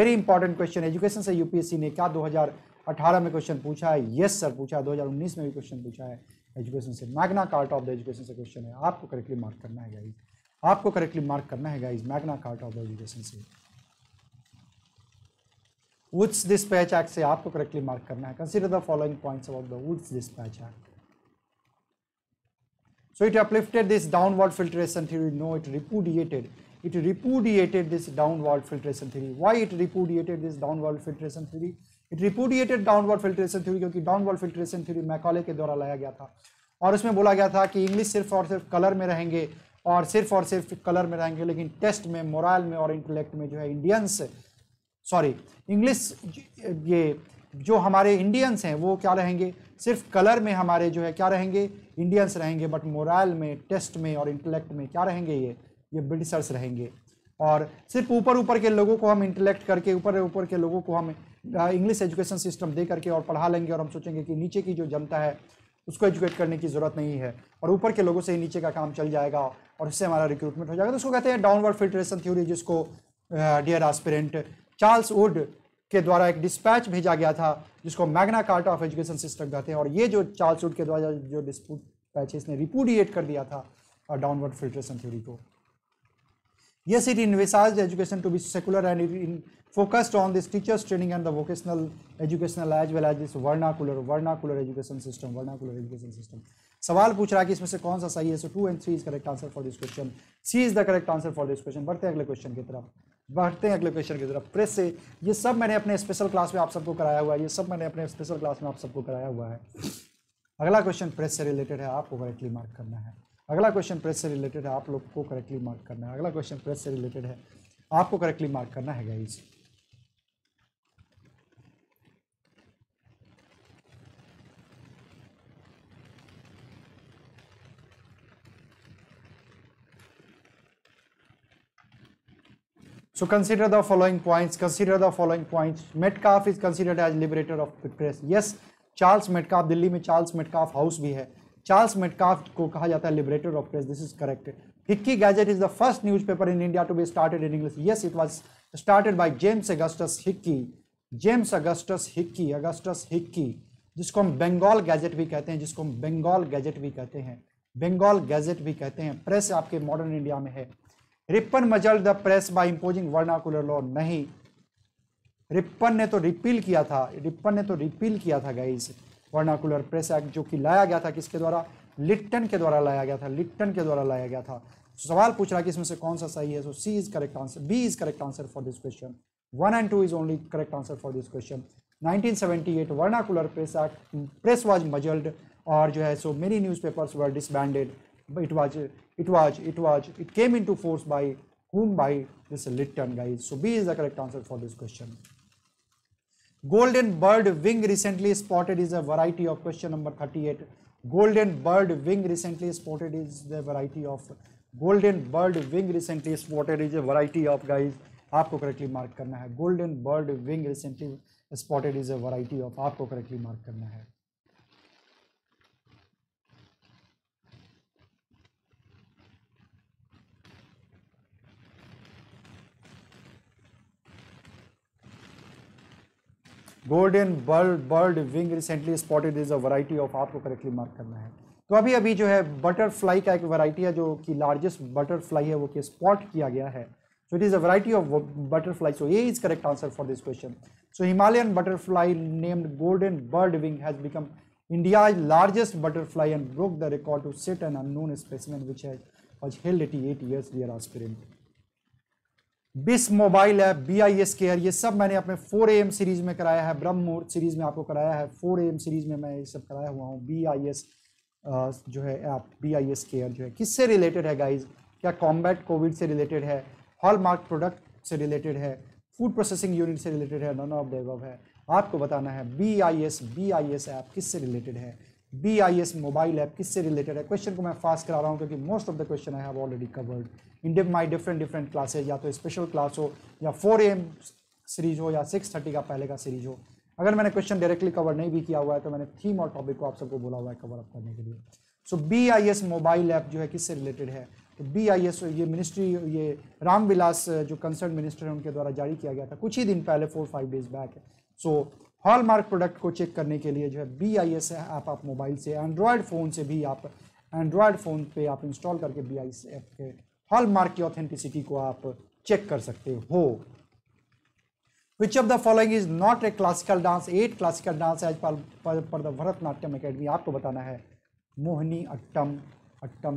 Very important question. Education से UPSC ने क्या 2018 में क्वेश्चन पूछा है? Yes sir पूछा है. 2019 में भी क्वेश्चन पूछा है एजुकेशन से। Magna carta of the education से क्वेश्चन है, आपको करेक्टली मार्क करना है गाइज, आपको करेक्टली मार्क करना है guys. Magna carta of the education से, वुड्स डिस्पैच एक्ट से आपको करेक्टली मार्क करना है। Consider the following points about the woods dispatch act. So it uplifted this downward filtration theory, no it repudiated it repudiated this downward filtration theory. Why it repudiated this downward filtration theory? It repudiated downward filtration theory क्योंकि downward filtration theory मैकॉले के द्वारा लाया गया था और उसमें बोला गया था कि इंग्लिश सिर्फ और सिर्फ कलर में रहेंगे और सिर्फ कलर में रहेंगे, लेकिन टेस्ट में, मोरल में और इंटेलेक्ट में जो है इंडियंस, सॉरी इंग्लिश, ये जो हमारे इंडियंस हैं वो क्या रहेंगे, सिर्फ कलर में हमारे जो है क्या रहेंगे, इंडियंस रहेंगे, बट मोरल में, टेस्ट में और इंटेलेक्ट में क्या रहेंगे, ये ब्रिटिशर्स रहेंगे। और सिर्फ ऊपर ऊपर के लोगों को हम इंटेलेक्ट करके, ऊपर ऊपर के लोगों को हम इंग्लिश एजुकेशन सिस्टम दे करके और पढ़ा लेंगे और हम सोचेंगे कि नीचे की जो जनता है उसको एजुकेट करने की ज़रूरत नहीं है और ऊपर के लोगों से ही नीचे का काम चल जाएगा और उससे हमारा रिक्रूटमेंट हो जाएगा। तो उसको कहते हैं डाउनवर्ड फिल्ट्रेशन थ्योरी, जिसको डियर एस्पिरेंट चार्ल्स वुड के द्वारा एक डिस्पैच भेजा गया था, जिसको Magna carta of education system कहते हैं। और ये जो चार्ल्स वुड के द्वारा जो डिस्पैच है इसने रिपुडिएट कर दिया था डाउनवर्ड फिल्ट्रेशन थ्योरी को। Yes, it envisaged education to be secular and it focused on this teachers training and the vocational educational as well as this vernacular education system, vernacular education system. सवाल पूछ रहा है कि इसमें से कौन सा सही है, so 2 and 3 is correct answer for this question. C is the correct answer for this question. बढ़ते हैं अगले क्वेश्चन की तरफ, प्रेस से। ये सब मैंने अपने स्पेशल क्लास में आप सबको कराया हुआ है, अगला क्वेश्चन प्रेस से रिलेटेड है, आपको करेक्टली मार्क करना है। अगला क्वेश्चन प्रेस से रिलेटेड है, आपको करेक्टली मार्क करना है guys. So consider the following points. Metcalf is considered as liberator of the press. Yes, Charles Metcalfe, Delhi में चार्ल्स मेटकाफ हाउस भी है, चार्ल्स मेटकाफ को कहा जाता है liberator of press. This is correct. Hicky gazette is the first newspaper in India to be started in English. Yes, it was started by James Augustus Hicky, जिसको हम बंगाल गैजेट भी कहते हैं, प्रेस आपके मॉडर्न इंडिया में है। Ripon muzzled the press by imposing vernacular law. नहीं, रिपन ने तो रिपील किया था, गाइस, वर्नाकुलर प्रेस एक्ट, जो कि लाया गया था किसके द्वारा, लिट्टन के द्वारा लाया गया था, So, सवाल पूछ रहा है कि इसमें से कौन सा सही है, so C is correct answer, B is correct answer for this question. 1 and 2 is only correct answer for this question. 1978 vernacular press act, press was muzzled और जो है so many newspapers were disbanded, it came into force by whom, by this Lytton guys, so B is the correct answer for this question. Golden bird wing recently spotted is a variety of, question number 38. Golden bird wing recently spotted is a variety of guys. आपको correctly mark करना है। तो अभी जो है बटरफ्लाई का एक वैरायटी है, जो कि लार्जेस्ट बटरफ्लाई है, वो कि स्पॉट किया गया है, so it is a variety of butterfly, so A is correct answer for this question. So Himalayan butterfly named golden bird wing has become India's largest butterfly and broke the record to set an unknown specimen which has held 88 years. Dear aspirant, BIS mobile है, BIS केयर, ये सब मैंने अपने 4 AM सीरीज में कराया है, ब्रह्म मुहूर्त सीरीज़ में आपको कराया है, 4 AM सीरीज़ में मैं ये सब कराया हुआ हूँ। BIS जो है ऐप, BIS केयर जो है किससे रिलेटेड है गाइज, क्या कॉम्बैट कोविड से रिलेटेड है, हॉलमार्क प्रोडक्ट से रिलेटेड है, फूड प्रोसेसिंग यूनिट से रिलेटेड है, नॉन ऑफ द अबव है, आपको बताना है। BIS ऐप किससे रिलेटेड है, BIS मोबाइल ऐप किससे रिलेटेड है। क्वेश्चन को मैं फास्ट करा रहा हूँ क्योंकि most of the question I have already covered in my different classes, या तो स्पेशल क्लास हो, या 4 AM सीरीज हो, या 6:30 का पहले का सीरीज हो। अगर मैंने क्वेश्चन डायरेक्टली कवर नहीं भी किया हुआ है तो मैंने थीम और टॉपिक को आप सबको बोला हुआ है कवर अप करने के लिए। सो BIS मोबाइल ऐप जो है किससे रिलेटेड है, तो BIS ये मिनिस्ट्री, ये राम विलास जो कंसर्न मिनिस्टर है उनके द्वारा जारी किया गया था कुछ ही दिन पहले, 4-5 days बैक। सो हॉलमार्क प्रोडक्ट को चेक करने के लिए जो है BIS ऐप आप मोबाइल से, एंड्रॉयड फ़ोन से भी, आप एंड्रॉयड फ़ोन पे आप इंस्टॉल करके BIS ऐप के हॉलमार्क की ऑथेंटिसिटी को आप चेक कर सकते हो। Which of the following is not a classical dance, 8 classical dance as per the Bharatanatyam academy, आपको बताना है। मोहिनी अट्टम,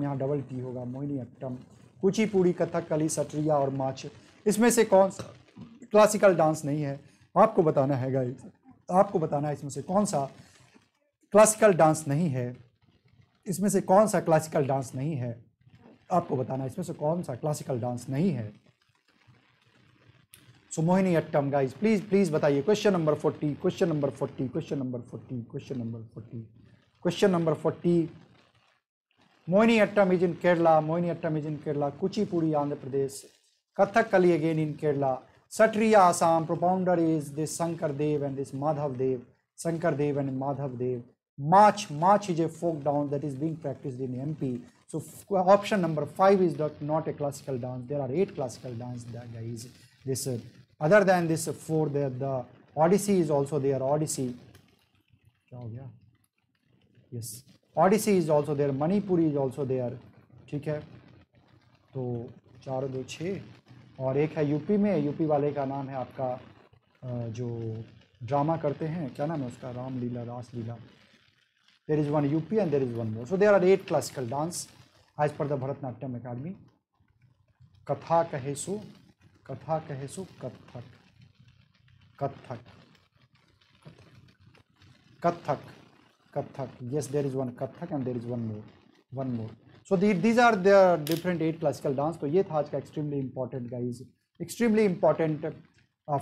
यहाँ डबल टी होगा, मोहिनी अट्टम, कुचिपुड़ी, कथकली, सटरिया और माच, इसमें से कौन सा क्लासिकल डांस नहीं है? आपको बताना है गाइस, आपको बताना है इसमें से कौन सा क्लासिकल डांस नहीं है, इसमें से कौन सा क्लासिकल डांस नहीं है, आपको बताना है इसमें से कौन सा क्लासिकल डांस नहीं है। So Mohiniyattam guys, please please बताइए। Question number 40, Mohiniyattam is in Kerala, Mohiniyattam is in Kerala, Kuchipudi Andhra Pradesh, कथकली again in Kerala, Sattriya Assam, propounder is this Shankar Dev and this Madhav Dev, Shankar Dev and Madhav Dev, Maach, Maach is a folk dance that is being practised in MP. So option number 5 is not a classical dance, there are 8 classical dance guys, this other than this 4 there the Odyssey is also there, Odyssey kya ho gaya, yes Odyssey is also there, Manipuri is also there, ठीक है। तो 4, 2, 6 और एक है यूपी में, यूपी वाले का नाम है आपका जो ड्रामा करते हैं, क्या नाम है उसका, Ramlila, Raslila. There is one UP and there is one more, so there are 8 classical dance as per the Bharatanatyam academy. कथा कहे सो, कथा कहे सो Kathak, Kathak Kathak Kathak, yes there is one Kathak and there is one more, so these are the different 8 classical dance। तो ये था आज का extremely important guys, extremely important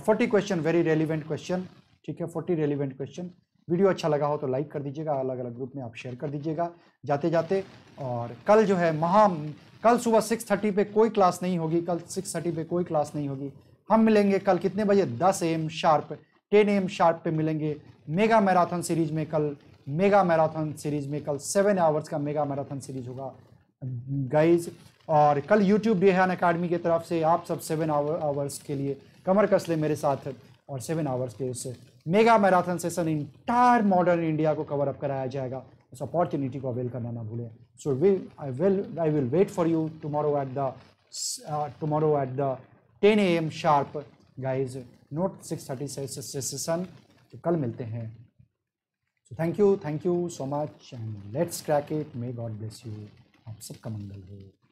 40 question, very relevant question, ठीक है 40 relevant question। वीडियो अच्छा लगा हो तो लाइक कर दीजिएगा, अलग अलग ग्रुप में आप शेयर कर दीजिएगा जाते जाते। और कल जो है कल सुबह 6:30 पे कोई क्लास नहीं होगी, कल 6:30 पे कोई क्लास नहीं होगी। हम मिलेंगे कल कितने बजे, 10 AM शार्प पे मिलेंगे मेगा मैराथन सीरीज में। कल मेगा मैराथन सीरीज में कल 7 आवर्स का मेगा मैराथन सीरीज होगा गाइज। और कल यूट्यूब डे है अनअकैडमी की तरफ से, आप सब 7 आवर्स के लिए कमर कस ले मेरे साथ, और 7 आवर्स के उससे mega marathon session entire modern India को कवर अप कराया जाएगा। उस अपॉर्चुनिटी को अवेल करना ना भूलें। So I will wait for you tomorrow at the 10 AM sharp guys, note 6:30 session. तो कल मिलते हैं। So thank you so much and let's crack it. May God bless you. आप सबका मंगल हो।